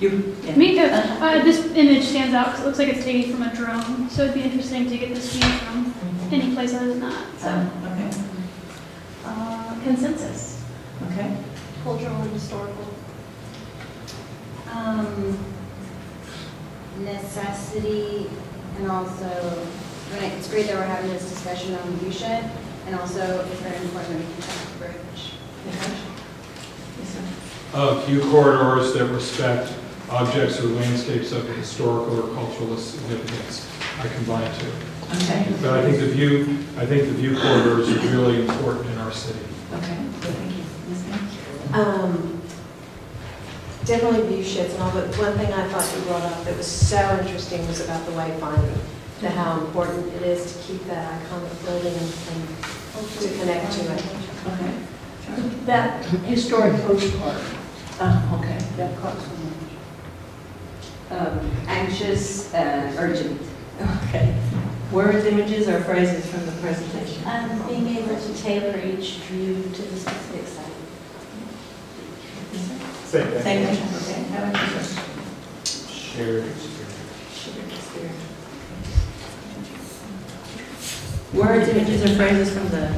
You. Yeah. Me too. Uh, this image stands out because it looks like it's taken from a drone, so it'd be interesting to get this view from mm-hmm. any place other than that. So. Um, okay. Uh, consensus. Okay. Cultural and historical. Um, necessity, and also, I mean, it's great that we're having this discussion on the view shed, and also it's very important that we protect the bridge. A few corridors that respect objects or landscapes of historical or cultural significance. I combine two. Okay. But I think the view, I think the view corridors are really important in our city. Okay. Thank you. Um, definitely view sheds and all, but one thing I thought you brought up that was so interesting was about the wayfinding, the how important it is to keep that iconic building and to connect to it. Okay. That historic postcard. Uh, okay. That caught so much. Um, anxious and urgent. Okay. Words, images, or phrases from the presentation? Um, being able to tailor each dream to the specific site. Same thing. Same thing. Okay. How about you? Shared experience. Shared experience. Words, images, or phrases from the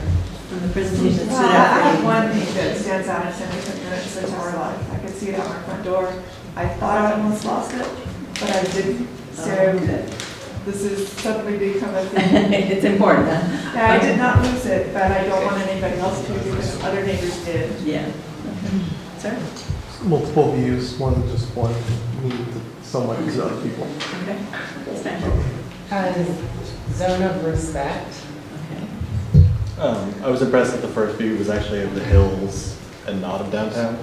from the presentation that stood out. I have one thing that stands out. It's in different minutes. The Tower Life. I could see it on our front door. I thought I almost lost it, but I didn't. So okay. This is suddenly become a thing. It's important. Huh? Yeah, I did not lose it, but I don't want anybody else to because other neighbors did. Yeah. Okay. Sir? Multiple views, more than just one. Someone to other people. Okay. Uh, zone of respect. Okay. Um, I was impressed that the first view was actually of the hills and not of downtown.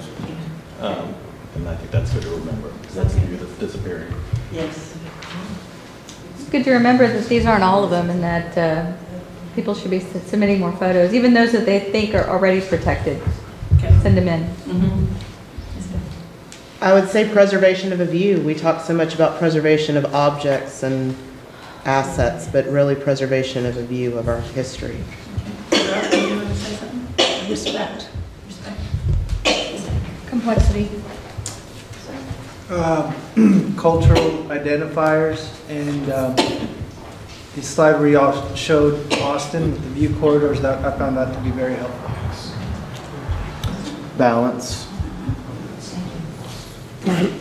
Um, And I think that's good to remember, because that's the view that's disappearing. Yes. It's good to remember that these aren't all of them, and that uh, people should be submitting more photos, even those that they think are already protected. Okay. Send them in. Mm-hmm. I would say preservation of a view. We talk so much about preservation of objects and assets, but really preservation of a view of our history. Okay. Do you want to say something? Respect. Respect. Complexity. Uh, cultural identifiers, and um, the slide where y'all showed Austin with the view corridors, that I found that to be very helpful. Balance.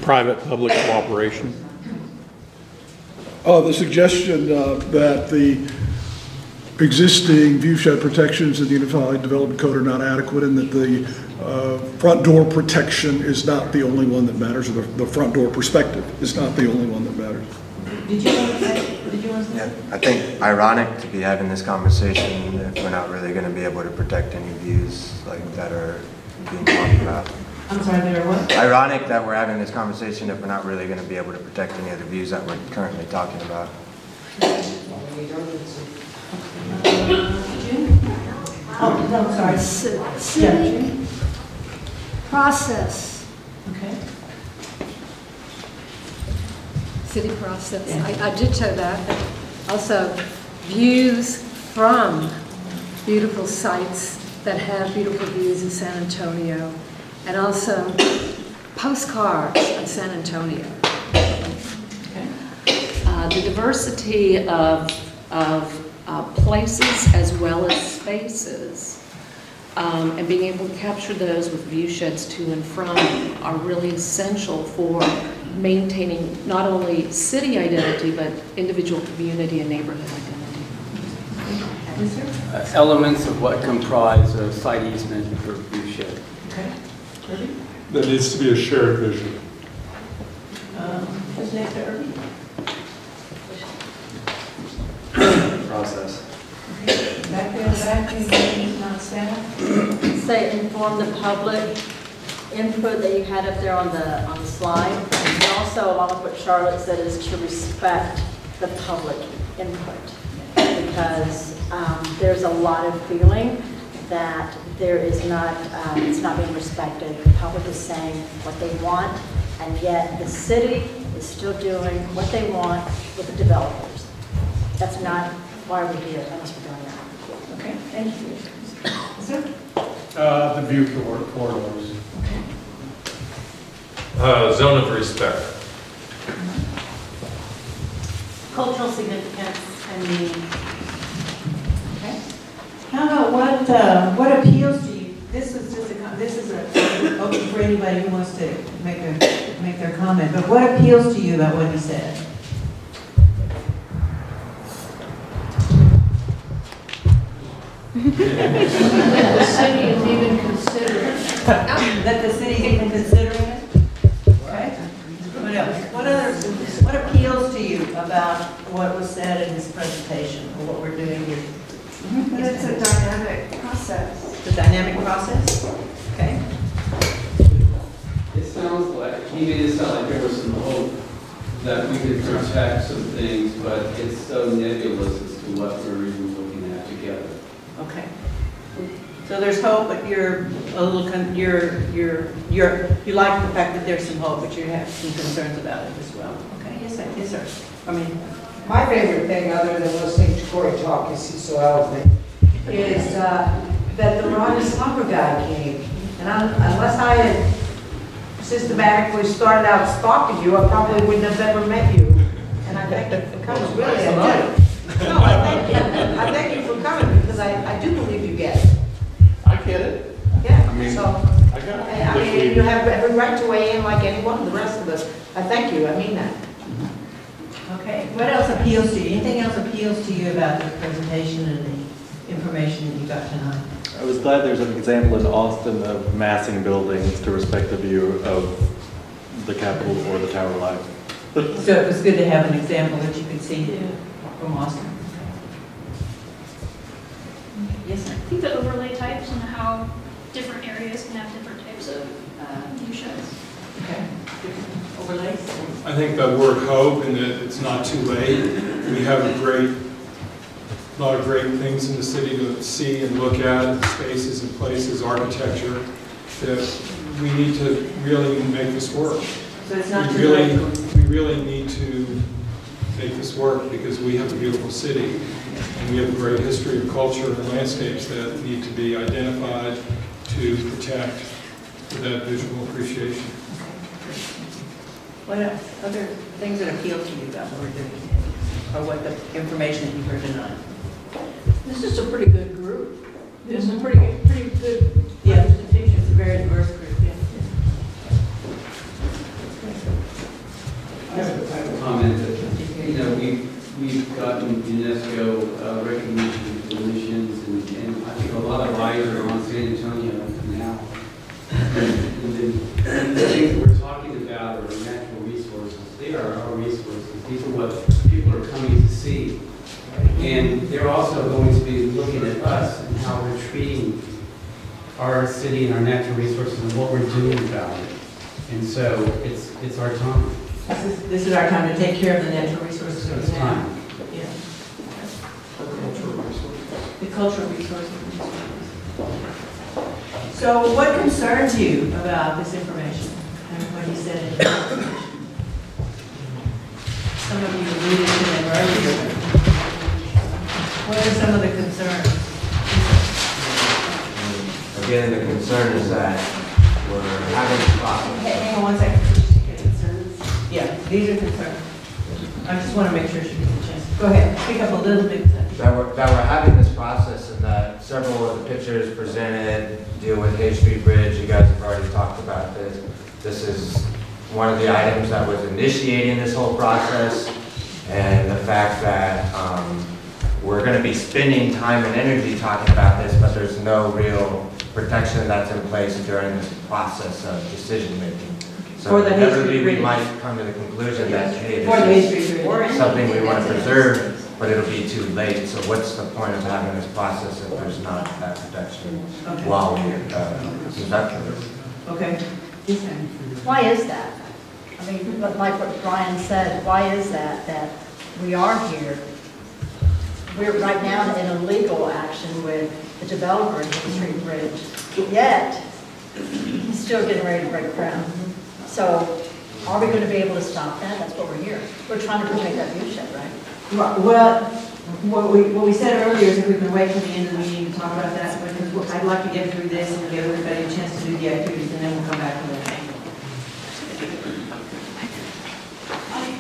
Private-public cooperation. Uh, the suggestion uh, that the existing viewshed protections in the Unified Development Code are not adequate, and that the Uh, front door protection is not the only one that matters, or the, the front door perspective is not the only one that matters. Did you want to say? Did you want to say? Yeah, I think ironic to be having this conversation if we're not really going to be able to protect any views like that are being talked about. I'm sorry, there what? Ironic that we're having this conversation if we're not really going to be able to protect any of the views that we're currently talking about. Oh, no, sorry. Civic process. Okay. City process. Yeah. I, I ditto that. Also, views from beautiful sites that have beautiful views in San Antonio, and also postcards of San Antonio. Okay. Uh, the diversity of of Uh, places as well as spaces, um, and being able to capture those with viewsheds to and from are really essential for maintaining not only city identity but individual community and neighborhood identity. Uh, elements of what comprise a site easement or viewshed. Okay. Irby? There needs to be a shared vision. Um, what's next to Irby? Process. Back there, back there, not staff. Say inform the public input that you had up there on the on the slide, and also along with what Charlotte said is to respect the public input, because um, there's a lot of feeling that there is not um, it's not being respected. The public is saying what they want, and yet the city is still doing what they want with the developers. That's not why we're here, unless we're doing that. Okay, thank you. Sir? Uh, the view corridors. Okay. Uh, zone of respect. Mm-hmm. Cultural significance and meaning. Okay. How about what uh, what appeals to you? This is just a this is a open for anybody who wants to make their make their comment. But what appeals to you about what he said? That the city is even considering it. That the city is even considering it? Okay. What else? What other, what appeals to you about what was said in this presentation, or what we're doing here? Mm-hmm. It's a dynamic process. The dynamic process? Okay. It sounds like, maybe it sounds like there was some hope that we could protect some things, but it's so nebulous as to what we're even looking at together. Okay. So there's hope, but you're a little, con you're, you're, you're, you like the fact that there's some hope, but you have some concerns about it as well. Okay, yes, I, yes sir. I mean, my favorite thing, other than listening to Corey talk, as he's so eloquent, is uh, that the Rhonda Slumber guy came. And I, unless I had systematically started out stalking you, I probably wouldn't have ever met you. And I thank you for coming. Really, I do. No, I thank you. I thank you for coming, because I, I do believe you get it. I get it. Yeah. I mean, so, I got it. I, I mean, you have every right to weigh in like anyone, the rest of us. I thank you. I mean that. Okay. What else appeals to you? Anything else appeals to you about this presentation and the information that you got tonight? I was glad there's an example in Austin of massing buildings to respect the view of the Capitol or the Tower Life. So it was good to have an example that you could see yeah. from Austin. Yes, I think the overlay types and how different areas can have different types of uh, view shows. Okay. Overlays? I think the word hope and that it's not too late. We have a great, a lot of great things in the city to see and look at, spaces and places, architecture, that we need to really make this work. So it's not we too really, late. We really need to make this work because we have a beautiful city. And we have a great history of culture and landscapes that need to be identified to protect that visual appreciation. What else? Other things that appeal to you about what we're doing today, or what the information that you've heard tonight? This is a pretty good group. This mm-hmm. is a pretty good, pretty good yeah. presentation. It's a very diverse group. Yeah. I have a, I have a comment that you know we. We've gotten UNESCO uh, recognition for missions, and, and I think a lot of eyes are on San Antonio now. And, and, and the things that we're talking about are natural resources. They are our resources. These are what people are coming to see. And they're also going to be looking at us and how we're treating our city and our natural resources and what we're doing about it. And so it's, it's our time. This is, this is our time to take care of the natural resources. So it's time. Yeah. The cultural resources. The cultural resources. So what concerns you about this information and what you said in this information? Some of you alluded to them earlier. What are some of the concerns? Again, the concern is that we're having a problem. Hey, hang on one second. Yeah, these are concerns. I just want to make sure she gets a chance. Go ahead, pick up a little bit. That we're, that we're having this process and that several of the pictures presented deal with Hays Street Bridge. You guys have already talked about this. This is one of the items that was initiating this whole process, and the fact that um, we're going to be spending time and energy talking about this, but there's no real protection that's in place during this process of decision making. So inevitably we might come to the conclusion that, hey, this is something we want to preserve, but it'll be too late. So what's the point of having this process if there's not that protection okay. while we're uh, conducting this? Okay. Why is that? I mean, like what Brian said, why is that, that we are here? We're right now in a legal action with the developer in Hays Street Bridge, yet he's still getting ready to break ground. So, are we going to be able to stop that? That's what we're here. We're trying to protect that viewshed, right? Well, what we, what we said earlier is that we've been waiting for the end of the meeting to talk about that, because I'd like to get through this and give everybody a chance to do the activities, and then we'll come back to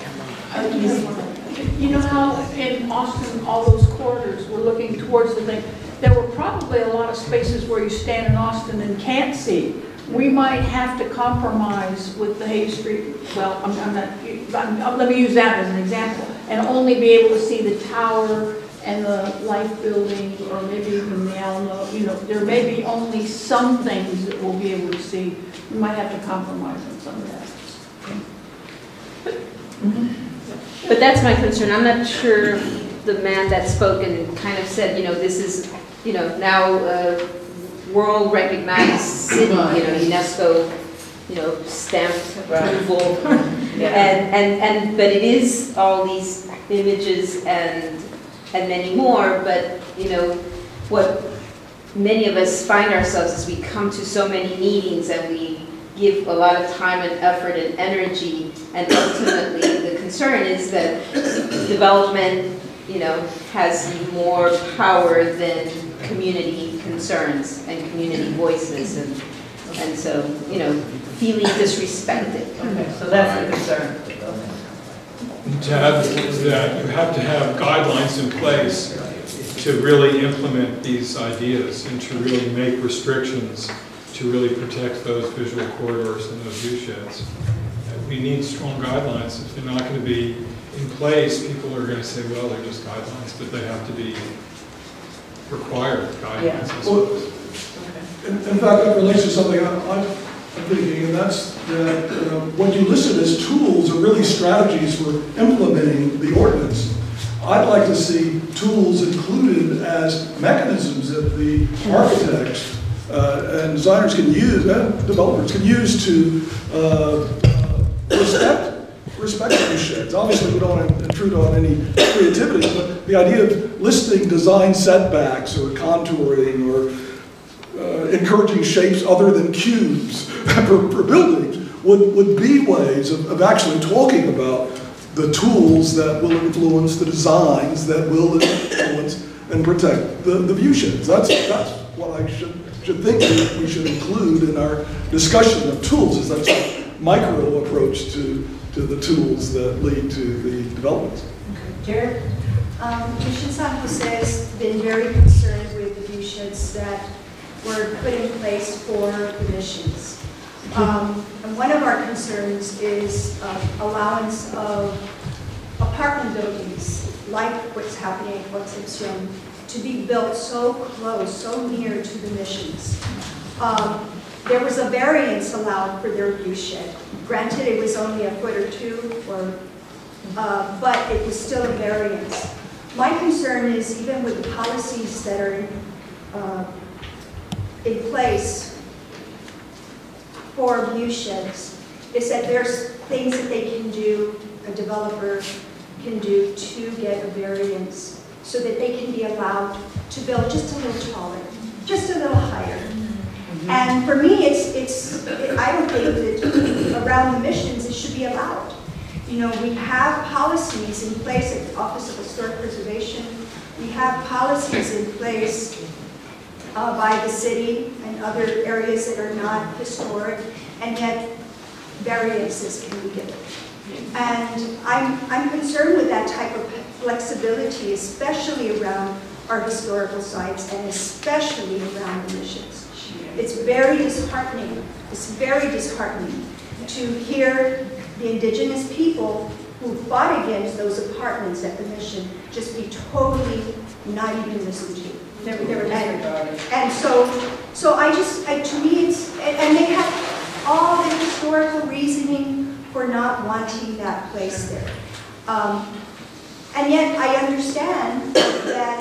that. I, you know how in Austin, all those corridors were looking towards the thing. There were probably a lot of spaces where you stand in Austin and can't see. We might have to compromise with the Hays Street, well, I'm, I'm not, I'm, I'm, let me use that as an example, and only be able to see the tower and the Life Building, or maybe even the Alamo, you know, there may be only some things that we'll be able to see. We might have to compromise on some of that. But, mm-hmm. but that's my concern. I'm not sure the man that spoke and kind of said, you know, this is, you know, now, uh, world recognized city, you know, UNESCO, you know, stamped approval, yeah. and and and but it is all these images and and many more. But you know, what many of us find ourselves as we come to so many meetings and we give a lot of time and effort and energy, and ultimately the concern is that development, you know, has more power than community concerns and community voices, and and so, you know, feeling disrespected. Okay, so that's the concern. To have is that you have to have guidelines in place to really implement these ideas and to really make restrictions to really protect those visual corridors and those view sheds. We need strong guidelines. If they're not going to be in place, people are going to say, well, they're just guidelines, but they have to be required guidelines. Yeah. Well, in, in fact, that relates to something I, I'm thinking, and that's that uh, what you listed as tools are really strategies for implementing the ordinance. I'd like to see tools included as mechanisms that the architects uh, and designers can use, and developers can use to uh, respect, respect these sheds. Obviously, we don't want to intrude on any creativity, but the idea of listing design setbacks or contouring or uh, encouraging shapes other than cubes for, for buildings would, would be ways of, of actually talking about the tools that will influence the designs that will influence and protect the, the view sheds. That's, that's what I should, should think we should include in our discussion of tools, is that sort of micro approach to, to the tools that lead to the developments. Okay. Jared? Um, Mission San Jose has been very concerned with the view sheds that were put in place for the missions. Um, and one of our concerns is uh, allowance of apartment buildings, like what's happening at Concepcion, to be built so close, so near to the missions. Um, there was a variance allowed for their view shed. Granted, it was only a foot or two, or, uh, but it was still a variance. My concern is, even with the policies that are in, uh, in place for view sheds, is that there's things that they can do, a developer can do, to get a variance so that they can be allowed to build just a little taller, just a little higher. Mm-hmm. And for me, it's, it's it, I don't think that around the missions it should be allowed. You know, we have policies in place at the Office of Historic Preservation. We have policies in place Uh, by the city and other areas that are not historic, and yet variances can be given. And I'm, I'm concerned with that type of flexibility, especially around our historical sites and especially around the missions. It's very disheartening. It's very disheartening to hear the indigenous people who fought against those apartments at the mission just be totally not even listened to. They were, they were and so, so I just, I, to me it's, and they have all the historical reasoning for not wanting that place there. Um, and yet I understand that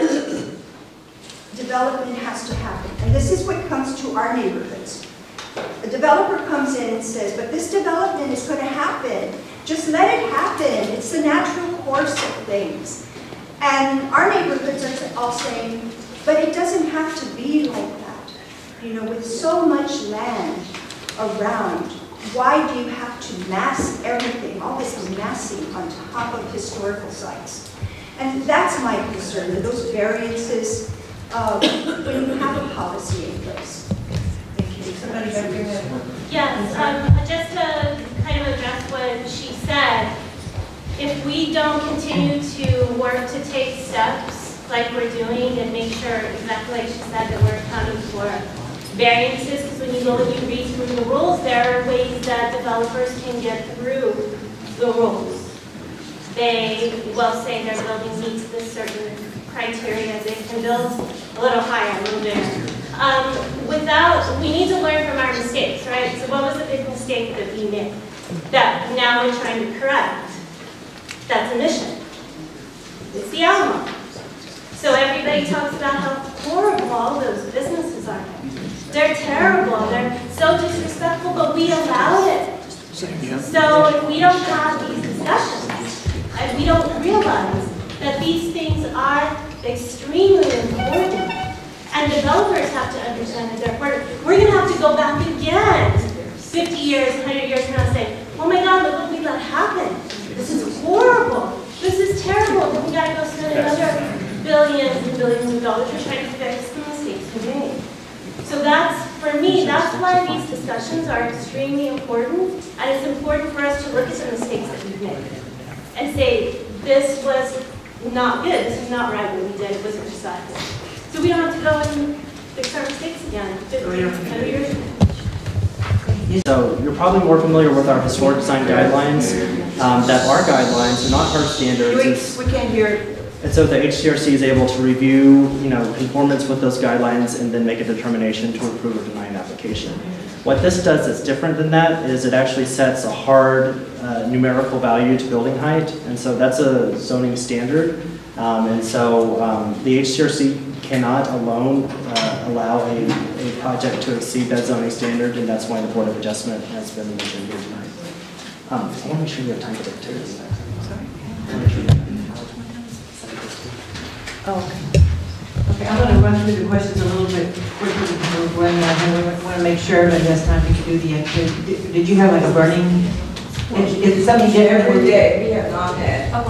development has to happen. And this is what comes to our neighborhoods. A developer comes in and says, but this development is going to happen. Just let it happen. It's the natural course of things. And our neighborhoods are all saying, but it doesn't have to be like that. You know, with so much land around, why do you have to mass everything, all this massing on top of historical sites? And that's my concern, that those variances um, when you have a policy in place. Thank you. Somebody got your hand? Yes, um, just to kind of address what she said, if we don't continue to work to take steps like we're doing and make sure, exactly like she said, that we're accounting for variances, because when you go and you read through the rules, there are ways that developers can get through the rules. They will say their building meets this certain criteria, they can build a little higher, a little bigger. Um, without, we need to learn from our mistakes, right? So what was the big mistake that we made that now we're trying to correct? That's a mission. It's the Alamo. So everybody talks about how horrible all those businesses are. They're terrible, they're so disrespectful, but we allowed it. So if we don't have these discussions, and we don't realize that these things are extremely important, and And developers have to understand that they're part of, we're going to have to go back again fifty years, one hundred years from now and say, oh my God, look what we let happen. This is horrible. This is terrible. We've got to go spend another billions and billions of dollars to try to fix the mistakes we made. So that's, for me, that's why these discussions are extremely important. And it's important for us to look at the mistakes that we've made and say, this was not good. This was not right what we did. It wasn't just that. So we don't have to go and fix our mistakes again. fifty years So you're probably more familiar with our historic design guidelines um, that are guidelines, they're not hard standards. We, we can't hear it. And so the H D R C is able to review, you know, conformance with those guidelines and then make a determination to approve or deny an application. What this does that's different than that is it actually sets a hard uh, numerical value to building height, and so that's a zoning standard. Um, and so um, the H D R C cannot alone uh, allow a, a project to exceed that zoning standard, and that's why the Board of Adjustment has been mentioned here tonight. Um, I want to make sure you have time for that too. Sorry. Oh, okay. okay, I'm going to run through the questions a little bit quickly because when I want to make sure that there's time to do the activity. Did, did you have like a burning? Is, is it something you did every day? We have not had. Oh,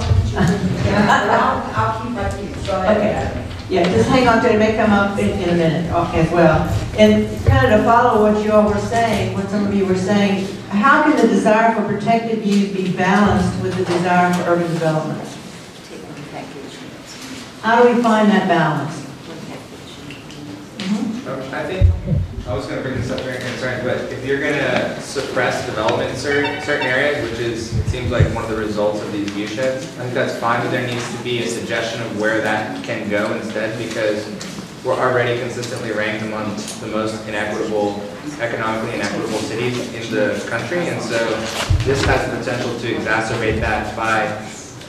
I'll, I'll keep my feet. So okay. Yeah, just hang on to it. It may come up in, in a minute okay, as well. And kind of to follow what you all were saying, what some of you were saying, how can the desire for protected views be balanced with the desire for urban development? How do we find that balance? Mm-hmm. I think, I was going to bring this up here in concern, but if you're going to suppress development in certain, certain areas, which is, it seems like one of the results of these view sheds, I think that's fine, but there needs to be a suggestion of where that can go instead, because we're already consistently ranked among the most inequitable, economically inequitable cities in the country, and so this has the potential to exacerbate that by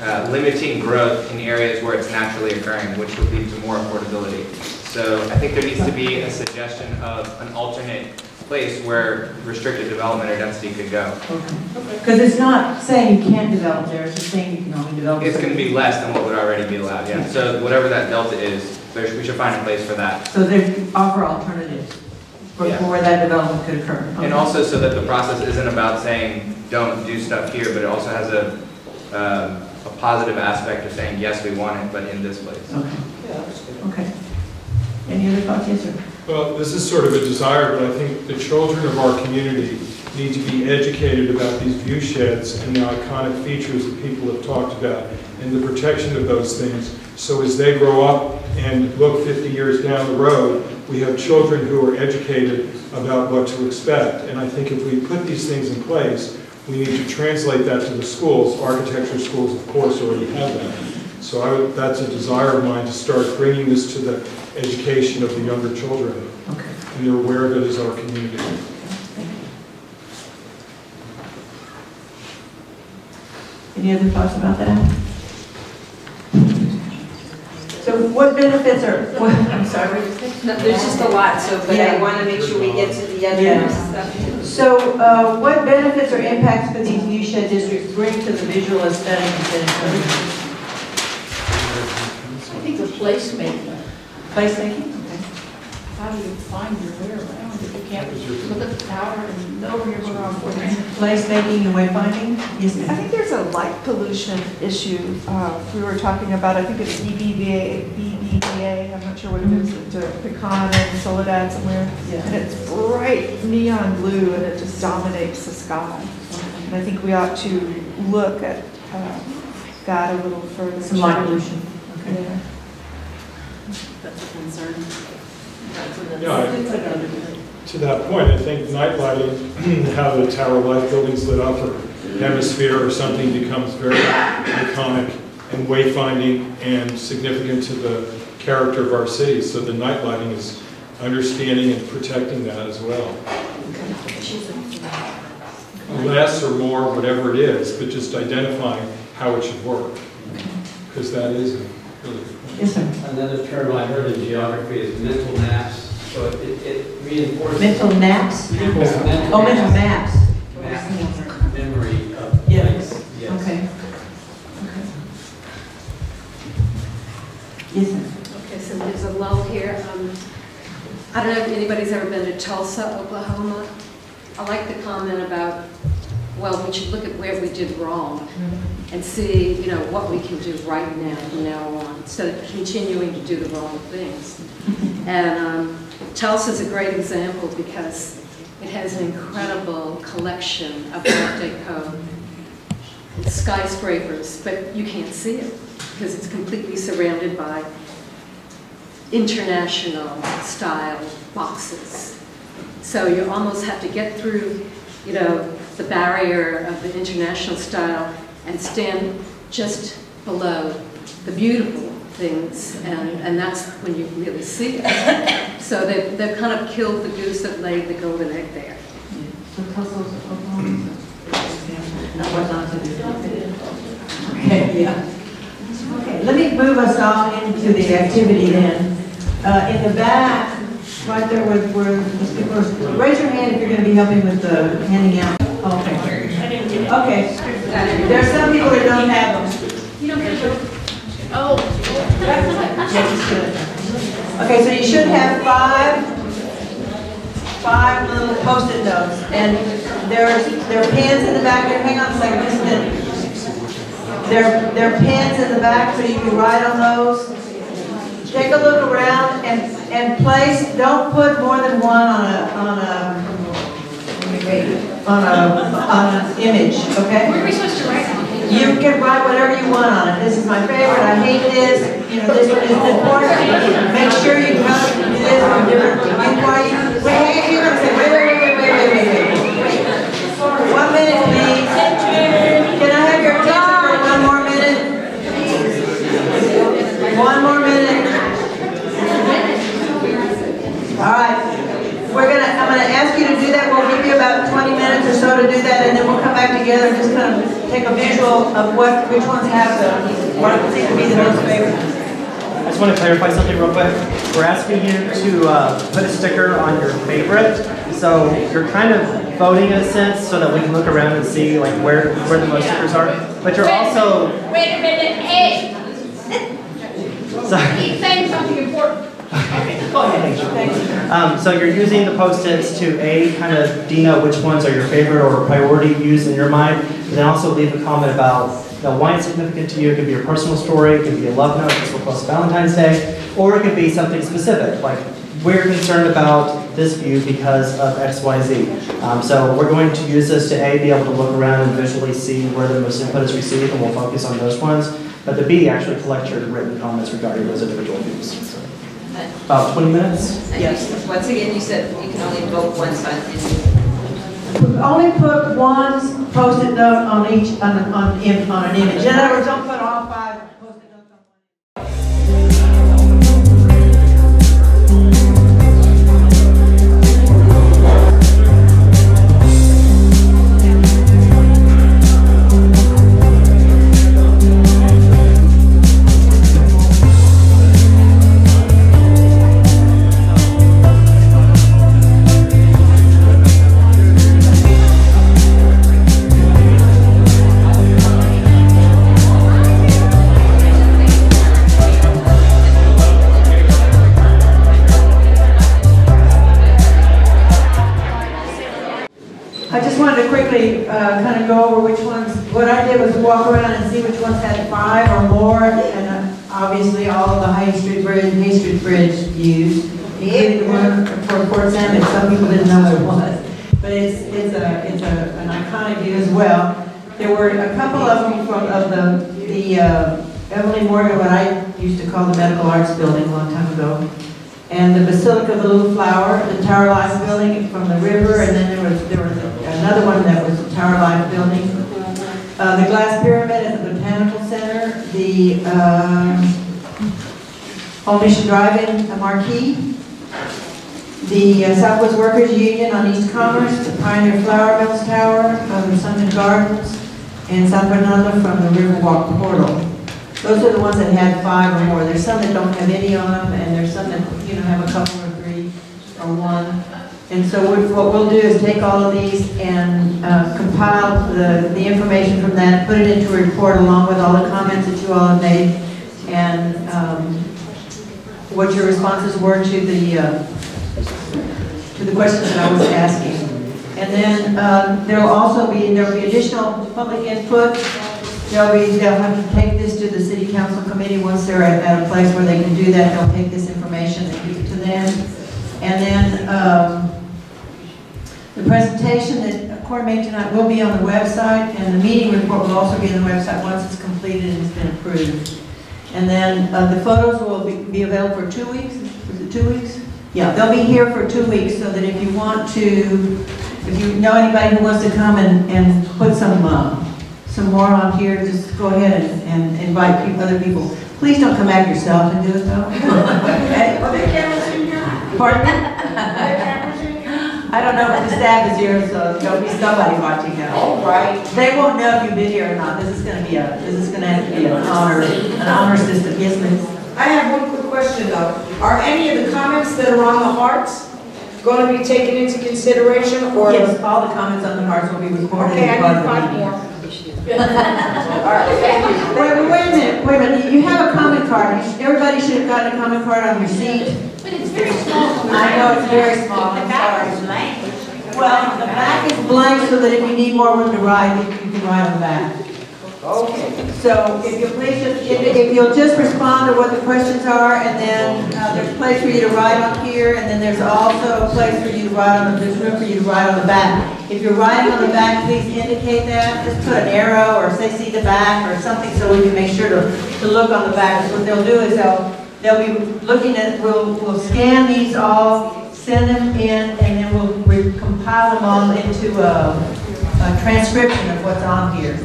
Uh, limiting growth in areas where it's naturally occurring, which would lead to more affordability. So I think there needs to be a suggestion of an alternate place where restricted development or density could go. Okay. Because it's not saying you can't develop there, it's just saying you can only develop there. It's going to be less than what would already be allowed, yeah. So whatever that delta is, there, we should find a place for that. So they offer alternatives for, yeah. for where that development could occur. Okay. And also so that the process isn't about saying don't do stuff here, but it also has a um, a positive aspect of saying, yes, we want it, but in this place. Okay. Yeah, okay. Any other thoughts? Yes, sir. Well, this is sort of a desire, but I think the children of our community need to be educated about these view sheds and the iconic features that people have talked about and the protection of those things. So as they grow up and look fifty years down the road, we have children who are educated about what to expect. And I think if we put these things in place, we need to translate that to the schools. Architecture schools, of course, already have that. So I would, that's a desire of mine to start bringing this to the education of the younger children. Okay. And they're aware of it as our community. Any other thoughts about that? So what benefits are, what, I'm sorry. No, there's just a lot, so but yeah. I want to make sure we get to the other yeah. stuff. So uh, what benefits or impacts could these new shed districts bring to the visual aesthetic of San Antonio? I think the placemaking. Placemaking? Okay. How do you find your way around if you can't look at the tower and know where you're going for it? Placemaking and wayfinding? Yes, ma'am. I think there's a light pollution issue uh, we were talking about. I think it's E B V A, B B V A, I'm not sure what it is, Pecan and Soledad somewhere. Yeah. And it's bright neon blue and it just dominates the sky. And I think we ought to look at uh, that a little further. Some light pollution. Okay. Yeah. That's a concern. That's what that's yeah, I, to that point, I think night lighting, how the Tower Life building's lit up or hemisphere or something becomes very iconic and wayfinding and significant to the character of our city. So the night lighting is understanding and protecting that as well. Less or more, whatever it is, but just identifying how it should work. Because that is really. Yes, sir. Another term I heard in geography is mental maps. So it, it reinforces mental maps. People's mental maps. Oh, mental maps. maps. Memory of yeah. place. Yes. Okay. Okay. Yes. Sir. Okay. So there's a lull here. Um, I don't know if anybody's ever been to Tulsa, Oklahoma. I like the comment about, well, we should look at where we did wrong mm-hmm. and see, you know, what we can do right now from now on, instead of continuing to do the wrong things. And um, Tulsa's a great example because it has an incredible collection of Art Deco and skyscrapers, but you can't see it because it's completely surrounded by international style boxes. So you almost have to get through, you know, the barrier of the international style and stand just below the beautiful things, and, and that's when you really see it. So they've, they've kind of killed the goose that laid the golden egg there. Okay, yeah. Okay, let me move us on into the activity then. Uh, in the back, right there with where people, raise your hand if you're going to be helping with the handing out. Oh, okay. Okay. There's some people that don't have them. You don't get them. Oh. Okay, so you should have five, five little post-it notes, and there's there are pins in the back there. Hang on a second, just a minute. There there are pins in the back, so you can write on those. Take a look around and and place. Don't put more than one on a on a on a on an image. Okay. Where are we supposed to write? You can write whatever you want on it. This is my favorite. I hate this. You know, this one is important. Make sure you come to this from different viewpoints. Wait, wait, wait, wait, wait, wait, wait, wait, wait, wait. One minute, please. Can I have your attention for one more minute? One more minute. All right. We're gonna. I'm gonna ask you to do that. We'll give you about twenty minutes or so to do that, and then we'll come back together and just kind of take a visual of what which ones have the what seem to be the most favorite. I just want to clarify something real quick. We're asking you to uh, put a sticker on your favorite, so you're kind of voting in a sense, so that we can look around and see like where where the most stickers are. But you're wait, also wait a minute. Hey, sorry. He's saying something important. Okay, go ahead. Thank you. Um, so you're using the post-its to A, kind of denote which ones are your favorite or priority views in your mind, and then also leave a comment about you know, why it's significant to you. It could be your personal story, it could be a love note, this will close to Valentine's Day, or it could be something specific, like we're concerned about this view because of X Y Z. Um, so we're going to use this to A, be able to look around and visually see where the most input is received, and we'll focus on those ones, but the B, actually collect your written comments regarding those individual views. About twenty minutes? And yes. You, once again, you said you can only vote once on any. We only put one post-it note on each, on, on, on an image. In other words, don't put all five post-it notes on Uh, kind of go over which ones. What I did was walk around and see which ones had five or more, and uh, obviously all of the Hays Street Bridge, Hays Street Bridge views. Even the one for Port Salmon, some people didn't know what it was, but it's it's a it's a, an iconic view as well. There were a couple of them from of the the uh, Evelyn Morgan, what I used to call the Medical Arts Building a long time ago, and the Basilica of the Little Flower, the Tower Life Building from the river, and then there was there was. Another one that was the Tower Life Building, uh, the Glass Pyramid at the Botanical Center, the uh, Old Mission Drive-In Marquee, the uh, Southwest Workers Union on East Commerce, the Pioneer Flower Mills Tower, uh, the Sunken Gardens, and San Bernardo from the Riverwalk Portal. Those are the ones that had five or more. There's some that don't have any on them, and there's some that you know have a couple or three or one. And so we, what we'll do is take all of these and uh, compile the, the information from that, put it into a report along with all the comments that you all have made and um, what your responses were to the uh, to the questions that I was asking. And then um, there will also be, there will be additional public input. They'll, be, they'll have to take this to the City Council Committee once they're at, at a place where they can do that. They'll take this information and give it to them. And then um, the presentation that Corey made tonight will be on the website, and the meeting report will also be on the website once it's completed and it's been approved. And then uh, the photos will be, be available for two weeks. Was it two weeks? Yeah, they'll be here for two weeks so that if you want to, if you know anybody who wants to come and, and put some uh, some more on here, just go ahead and, and invite people, other people. Please don't come back yourself and do it though. Are there cameras in here? Pardon? Are there cameras in here? I don't know if the staff is here, so there'll be somebody watching now. All right. They won't know if you've been here or not. This is going to be a this is going to have to be an honor an honor system. Yes, ma'am. I have one quick question though. Are any of the comments that are on the hearts going to be taken into consideration, or yes, all the comments on the hearts will be recorded? Okay, I can find more. All right. wait, wait a minute, wait a minute. You have a comment card. Everybody should have gotten a comment card on your seat. But it's very small. I know it's very small. I'm sorry. Well, the back is blank so that if you need more room to write, you can write on the back. Okay. So if you'll please, just, if, if you'll just respond to what the questions are, and then uh, there's a place for you to write on here, and then there's also a place for you to write on. There's room for you to write on the back. If you're writing on the back, please indicate that. Just put an arrow or say see the back or something so we can make sure to, to look on the back. So what they'll do is they'll, they'll be looking at, we'll, we'll scan these all, send them in, and then we'll, we'll compile them all into a, a transcription of what's on here.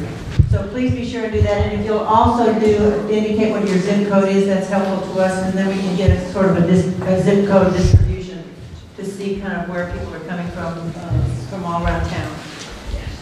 So please be sure to do that. And if you'll also do, indicate what your zip code is, that's helpful to us, and then we can get a sort of a, dis, a zip code distribution to see kind of where people are coming from. Um, from all around town.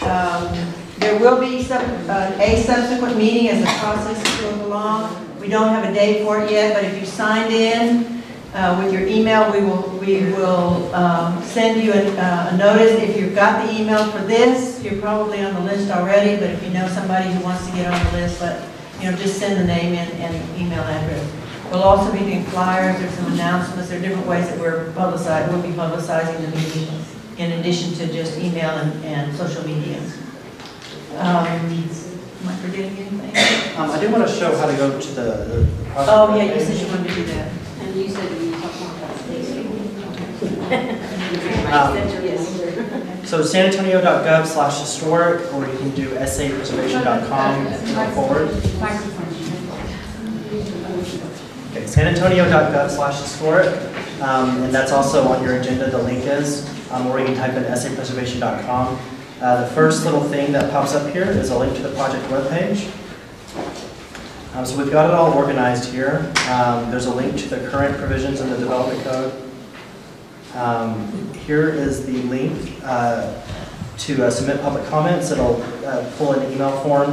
Um, there will be some, uh, a subsequent meeting as the process is going along. We don't have a date for it yet, but if you signed in uh, with your email, we will we will um, send you a, uh, a notice. If you've got the email for this, you're probably on the list already, but if you know somebody who wants to get on the list, let, you know, just send the name and, and email address. We'll also be doing flyers, there's some announcements, there are different ways that we're publicized, we'll be publicizing the meeting, in addition to just email and, and social media. Um, am I forgetting anything? Um, I did want to show how to go to the, the, the project. Oh, yeah, you said you wanted to do that. And you said you talked more about space. So sanantonio.gov slash historic, or you can do sapreservation dot com and go forward. Okay, sanantonio.gov slash historic, um, and that's also on your agenda, the link is. Um, or you can type in essay preservation dot com. Uh, the first little thing that pops up here is a link to the project webpage. Um, so we've got it all organized here. Um, there's a link to the current provisions in the development code. Um, here is the link uh, to uh, submit public comments. It'll uh, pull an email form.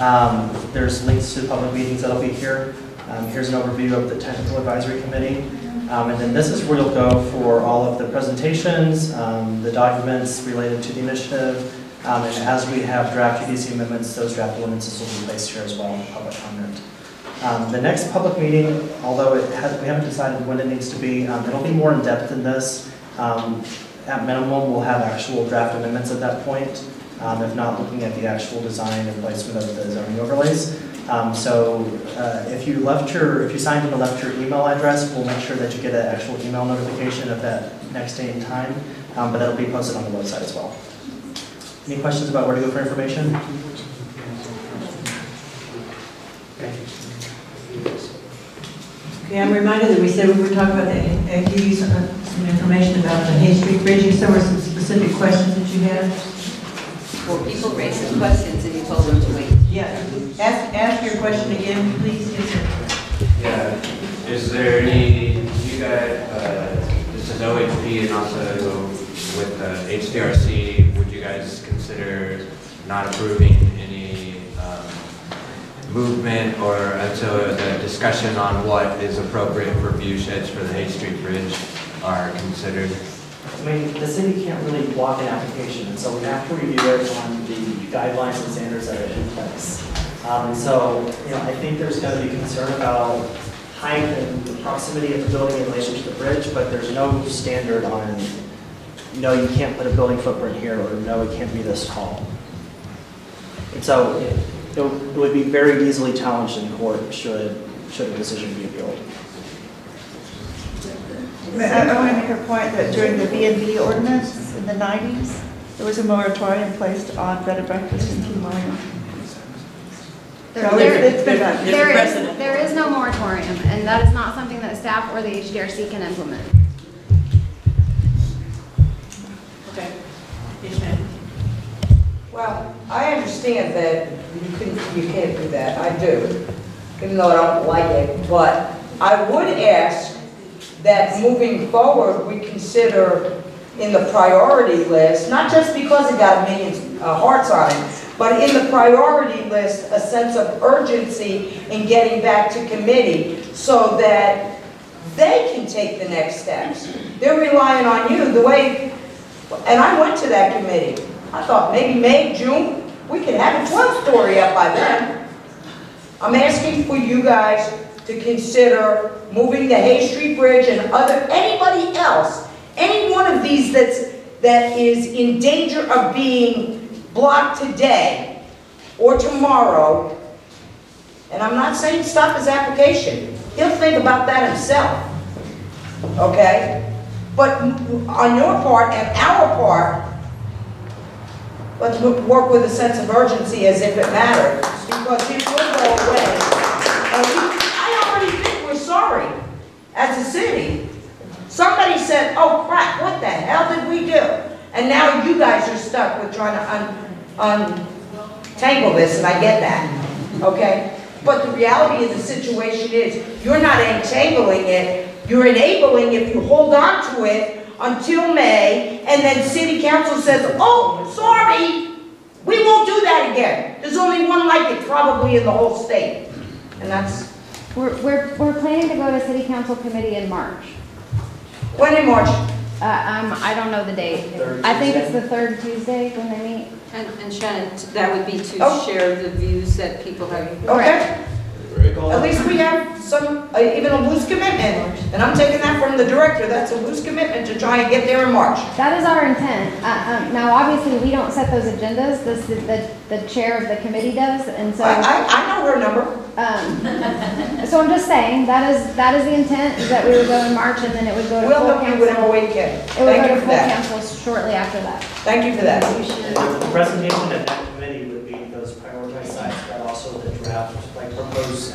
Um, there's links to the public meetings that'll be here. Um, here's an overview of the Technical Advisory Committee. Um, and then this is where you'll go for all of the presentations, um, the documents related to the initiative, um, and as we have draft U D C amendments, those draft ordinances will be placed here as well in public comment. Um, the next public meeting, although it has, we haven't decided when it needs to be, um, it'll be more in depth than this. Um, at minimum, we'll have actual draft amendments at that point, um, if not looking at the actual design and placement of the zoning overlays. Um, so uh, if you left your, if you signed in and left your email address, we'll make sure that you get an actual email notification of that next day and time, um, but that'll be posted on the website as well. Any questions about where to go for information? Okay, okay, I'm reminded that we said we were talking about the, uh, give you some, uh, some information about the Hays Street Bridge. You said there were some specific questions that you had. Well, people raised some questions and you told them to wait. Yeah, ask, ask your question again, please. Yeah, is there any, you guys, uh, this is O H P and also with uh, H D R C, would you guys consider not approving any um, movement or until the discussion on what is appropriate for view sheds for the Hays Street Bridge are considered? I mean, the city can't really block an application, and so we have to review it on the guidelines and standards that are in place. Um, so, you know, I think there's going to be concern about height and the proximity of the building in relation to the bridge, but there's no standard on no, you can't put a building footprint here, or no, it can't be this tall. And so it, it would be very easily challenged in court should, should a decision be appealed. I want to make a point that during the B and B ordinance in the nineties, there was a moratorium placed on bed and breakfast in Key Largo. There, so there, it's been there, there, is, there is no moratorium, and that is not something that staff or the H D R C can implement. Okay. Well, I understand that you can, you can't do that. I do, even though I don't like it. But I would ask that moving forward, we consider in the priority list, not just because it got millions of uh, hearts on it, but in the priority list, a sense of urgency in getting back to committee so that they can take the next steps. They're relying on you the way, and I went to that committee. I thought maybe May, June, we could have a twelve story up by then. I'm asking for you guys to consider moving the Hays Street Bridge and other, anybody else, any one of these that's, that is in danger of being blocked today or tomorrow. And I'm not saying stop his application. He'll think about that himself, okay? But on your part and our part, let's work with a sense of urgency as if it matters, because it will go away. And we, I already think we're sorry as a city. Somebody said, oh crap, what the hell did we do? And now you guys are stuck with trying to un untangle this, and I get that, okay? But the reality of the situation is you're not entangling it, you're enabling if you hold on to it until May, and then city council says, oh, sorry, we won't do that again. There's only one like it probably in the whole state. And that's... We're, we're, we're planning to go to city council committee in March. When in March? Uh, um, I don't know the date. Third I think Tuesday. It's the third Tuesday when they meet. And, and Shannon, that would be to oh. share the views that people have. Okay. Right. At least we have some, uh, even a loose commitment, and I'm taking that from the director. That's a loose commitment to try and get there in March. That is our intent. Uh, um, now, obviously, we don't set those agendas. This is the the chair of the committee does, and so I, I, I know her number. Um, so I'm just saying that is that is the intent, is that we would go in March, and then it would go to we'll full help council. You whatever way you can. It Thank would go you to full that. council shortly after that. Thank you for that. The presentation at that committee would be those prioritized sites, but also the draft.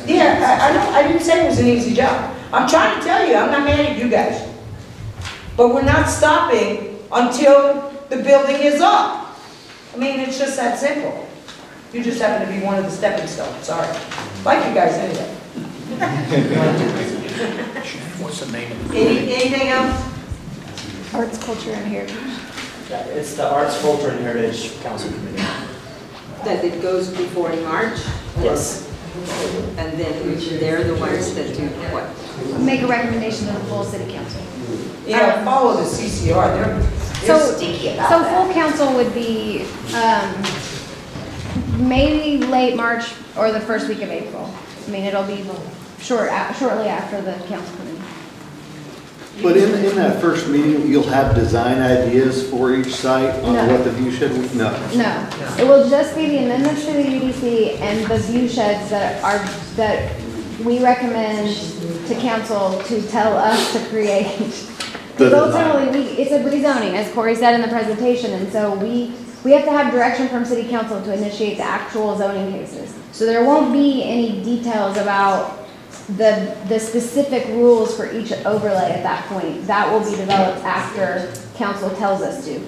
Yeah, I, I, don't, I didn't say it was an easy job. I'm trying to tell you, I'm not mad at you guys. But we're not stopping until the building is up. I mean, it's just that simple. You just happen to be one of the stepping stones, sorry. Like you guys anyway. What's the name of the Any, Anything else? Arts, Culture, and Heritage. Yeah, it's the Arts, Culture, and Heritage Council Committee. That it goes before in March? Yes. And then they're the ones that do what? Make a recommendation to the full city council. Yeah, um, follow the C C R. They're, they're so, sticky about So that. Full council would be um, maybe late March or the first week of April. I mean, it'll be short, shortly after the council meeting. But in, in that first meeting, you'll have design ideas for each site on no. what the view shed would no. no. No. It will just be the amendments to the U D C and the view sheds that are that we recommend to council to tell us to create. Because ultimately, we, it's a rezoning, as Corey said in the presentation, and so we we have to have direction from City Council to initiate the actual zoning cases. So there won't be any details about the the specific rules for each overlay at that point. That will be developed after council tells us to.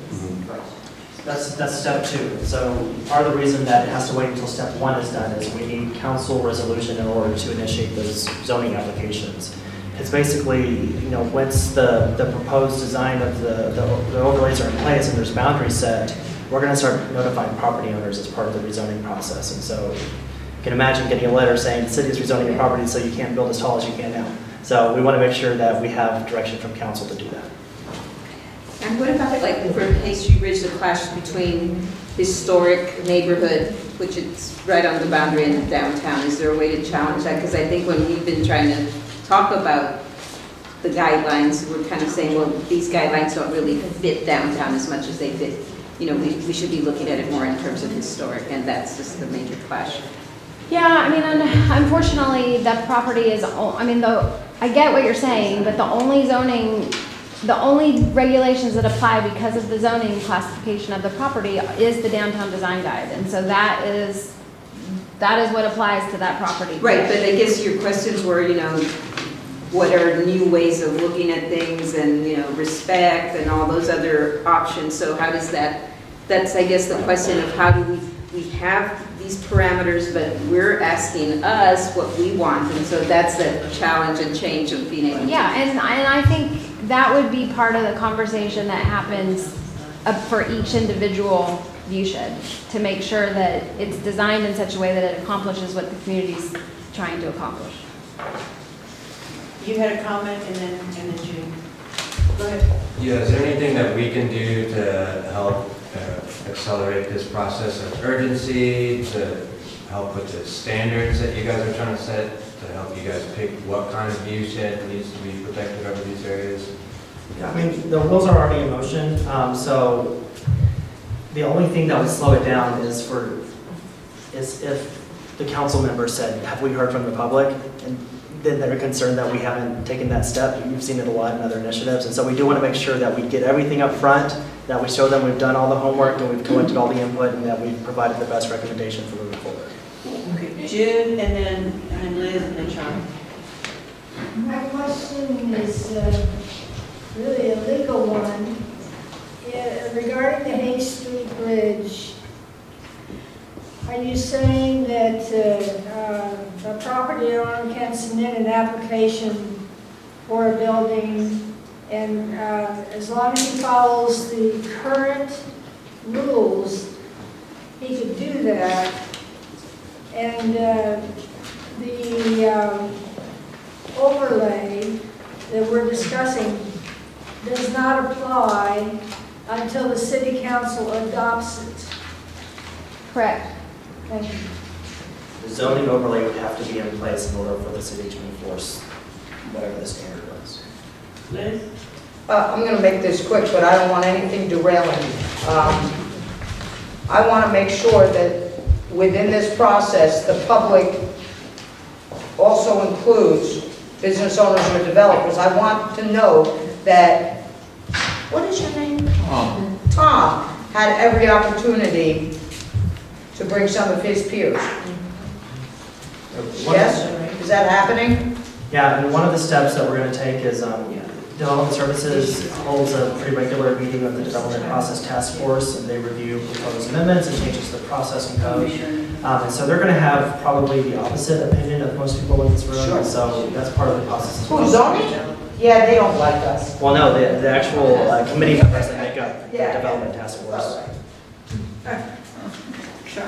That's that's step two. So part of the reason that it has to wait until step one is done is we need council resolution in order to initiate those zoning applications. It's basically, you know, once the, the proposed design of the, the, the overlays are in place and there's boundaries set, we're gonna start notifying property owners as part of the rezoning process. And so you can imagine getting a letter saying the city is rezoning your property so you can't build as tall as you can now. So we want to make sure that we have direction from council to do that. And what about like for Hays Street Bridge, the clash between historic neighborhood, which it's right on the boundary in downtown? Is there a way to challenge that? Because I think when we've been trying to talk about the guidelines, we're kind of saying, well, these guidelines don't really fit downtown as much as they fit, you know, we, we should be looking at it more in terms of historic, and that's just the major clash. Yeah, I mean, un unfortunately, that property is, I mean, the, I get what you're saying, but the only zoning, the only regulations that apply because of the zoning classification of the property is the downtown design guide, and so that is, that is what applies to that property. Right, but I guess your questions were, you know, what are new ways of looking at things and, you know, respect and all those other options. So how does that, that's I guess the question of how do we, we have these parameters, but we're asking us what we want. And so that's the challenge and change of being able to. Yeah, and, and I think that would be part of the conversation that happens for each individual viewshed to make sure that it's designed in such a way that it accomplishes what the community's trying to accomplish. You had a comment, and then and then June. Go ahead. Yeah, is there anything that we can do to help uh, accelerate this process of urgency, to help with the standards that you guys are trying to set, to help you guys pick what kind of viewshed needs to be protected over these areas? Yeah, I mean, the rules are already in motion, um, so the only thing that would slow it down is for is if the council member said, "Have we heard from the public?" and then they're concerned that we haven't taken that step. You've seen it a lot in other initiatives, and so we do want to make sure that we get everything up front, that we show them we've done all the homework and we've collected all the input, and that we've provided the best recommendation for moving forward. Okay, June, and then and then Liz, and then Sean. My question is uh, really a legal one. Yeah, regarding the Hays Street Bridge, are you saying that uh, uh, a property owner can submit an application for a building, and uh, as long as he follows the current rules, he could do that? And uh, the um, overlay that we're discussing does not apply until the city council adopts it? Correct. Thank you. The zoning overlay would have to be in place in order for the city to enforce whatever the standard was. Liz? Uh, I'm going to make this quick, but I don't want anything derailing. Um, I want to make sure that within this process, the public also includes business owners or developers. I want to know that, what is your name? Tom. Tom had every opportunity to bring some of his peers. Yes? Is that happening? Yeah, and one of the steps that we're going to take is um, yeah. Development Services holds a pretty regular meeting of the Development Process Task Force, and they review proposed amendments and changes to the process and code. Um, and so they're going to have probably the opposite opinion of most people in this room, sure. So that's part of the process. Who's on it? Yeah, they don't like us. Well, no, the, the actual uh, committee members that make up the yeah, development yeah. task force. Right. Sure.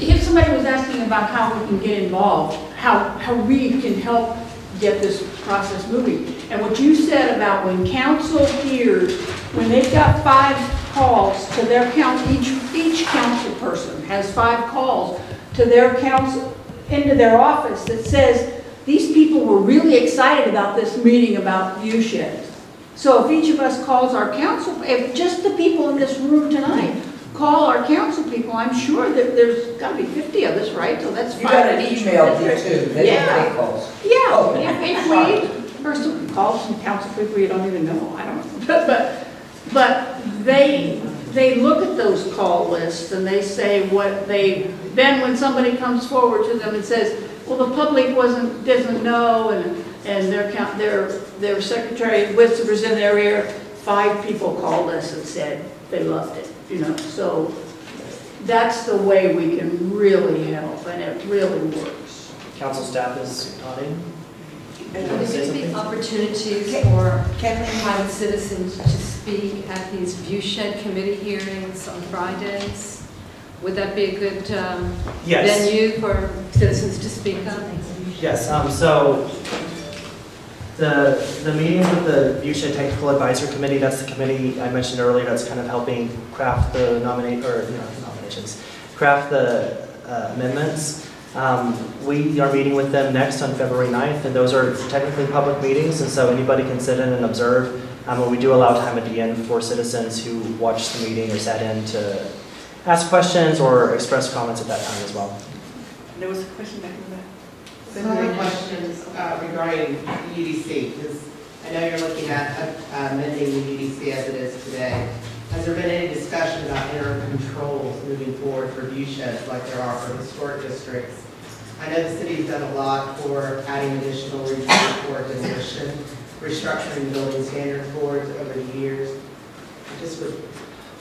If somebody was asking about how we can get involved, how, how we can help get this process moving, and what you said about when council hears, when they've got five calls to their council, each, each council person has five calls to their council, into their office that says, these people were really excited about this meeting about viewsheds. So if each of us calls our council, if just the people in this room tonight call our council people, I'm sure that there's got to be fifty of us, right? So that's you got an email too. They yeah. They calls. Yeah. Oh. If we, first of all, calls from council people you don't even know. I don't know. But, but but they they look at those call lists and they say what they. Then when somebody comes forward to them and says, well, the public wasn't doesn't know, and and their count their their secretary whispers in their ear. Five people called us and said they loved it, you know. So that's the way we can really help, and it really works. Council staff is nodding. There could be opportunities for private citizens to speak at these viewshed committee hearings on Fridays. Would that be a good um, yes. venue for citizens to speak on? Yes. Um, so the the meetings with the Viewshed Technical Advisory Committee, that's the committee I mentioned earlier that's kind of helping craft the nominate or you know, nominations, craft the uh, amendments. Um, we are meeting with them next on February ninth, and those are technically public meetings, and so anybody can sit in and observe. Um, and we do allow time at the end for citizens who watched the meeting or sat in to ask questions or express comments at that time as well. There was a question back in the back. Some questions uh, regarding U D C, because I know you're looking at amending the U D C as it is today. Has there been any discussion about interim controls moving forward for view sheds like there are for historic districts? I know the city's done a lot for adding additional resources for demolition, restructuring building standards boards over the years. I just would,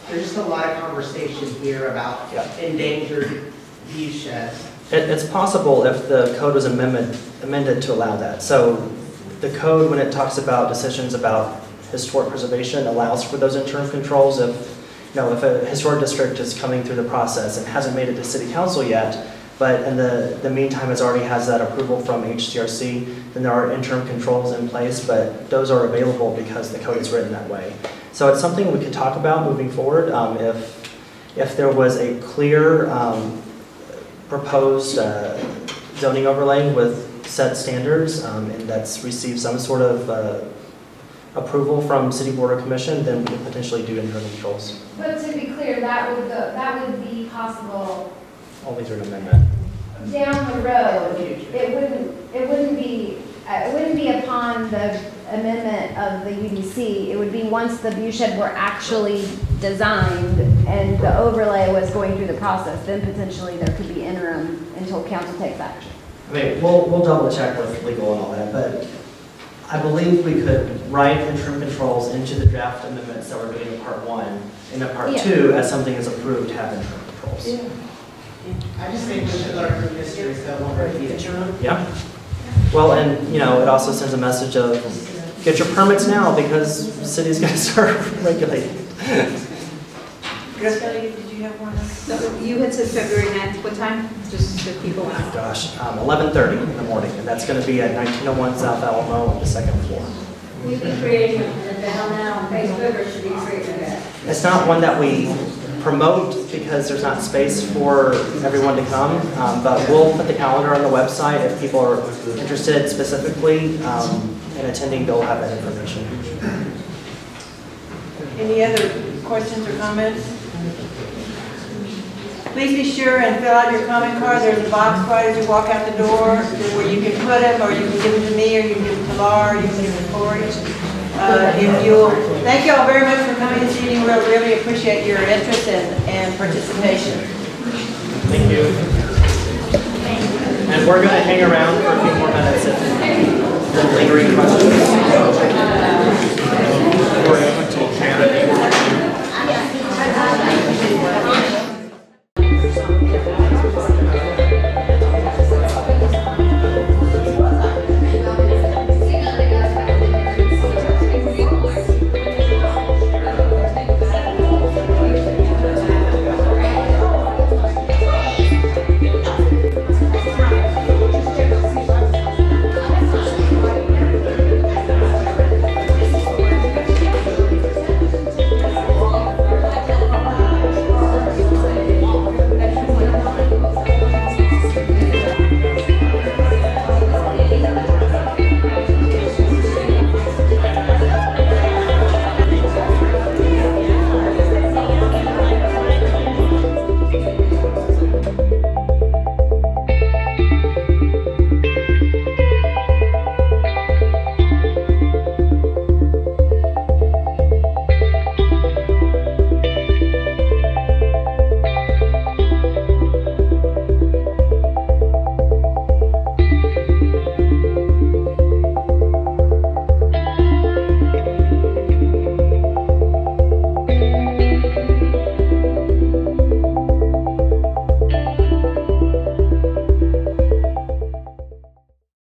there's just a lot of conversation here about yeah. endangered view sheds. It, it's possible if the code was amended, amended to allow that. So the code, when it talks about decisions about historic preservation, allows for those interim controls. If, you know, if a historic district is coming through the process and hasn't made it to city council yet, but in the, the meantime has already has that approval from H D R C, then there are interim controls in place, but those are available because the code is written that way. So it's something we could talk about moving forward. Um, if, if there was a clear um, proposed uh, zoning overlay with set standards, um, and that's received some sort of uh, approval from City Board or Commission, then we could potentially do interim controls. But to be clear, that would, go, that would be possible. Only through an amendment. Down the road, it wouldn't, it wouldn't be, it wouldn't be upon the amendment of the U D C. It would be once the view shed were actually designed and the overlay was going through the process, then potentially there could be interim until council takes action. I mean, we'll, we'll double check with legal and all that, but I believe we could write interim controls into the draft amendments that we're doing in part one, and in part yeah. two, as something is approved, have interim controls. Yeah. I just think we should learn from history, so it won't repeat it. Yeah. Well, and you know, it also sends a message of get your permits now because the city's going to start regulating. Did you have one? So you had said February ninth. What time? Just so people know. Gosh, um, eleven thirty in the morning, and that's going to be at nineteen oh one South Alamo on the second floor. You'd be creating an event now on Facebook, or should we create an event? It's not one that we promote because there's not space for everyone to come, um, but we'll put the calendar on the website if people are interested specifically um, in attending. They'll have that information. Any other questions or comments? Please be sure and fill out your comment card. There's a box right as you walk out the door where you can put them, or you can give them to me, or you can give them to Laura, or you can give them to Corey. Uh, if you'll, thank you all very much for coming this evening. We really appreciate your interest and, and participation. Thank you. And we're going to hang around for a few more minutes if lingering questions.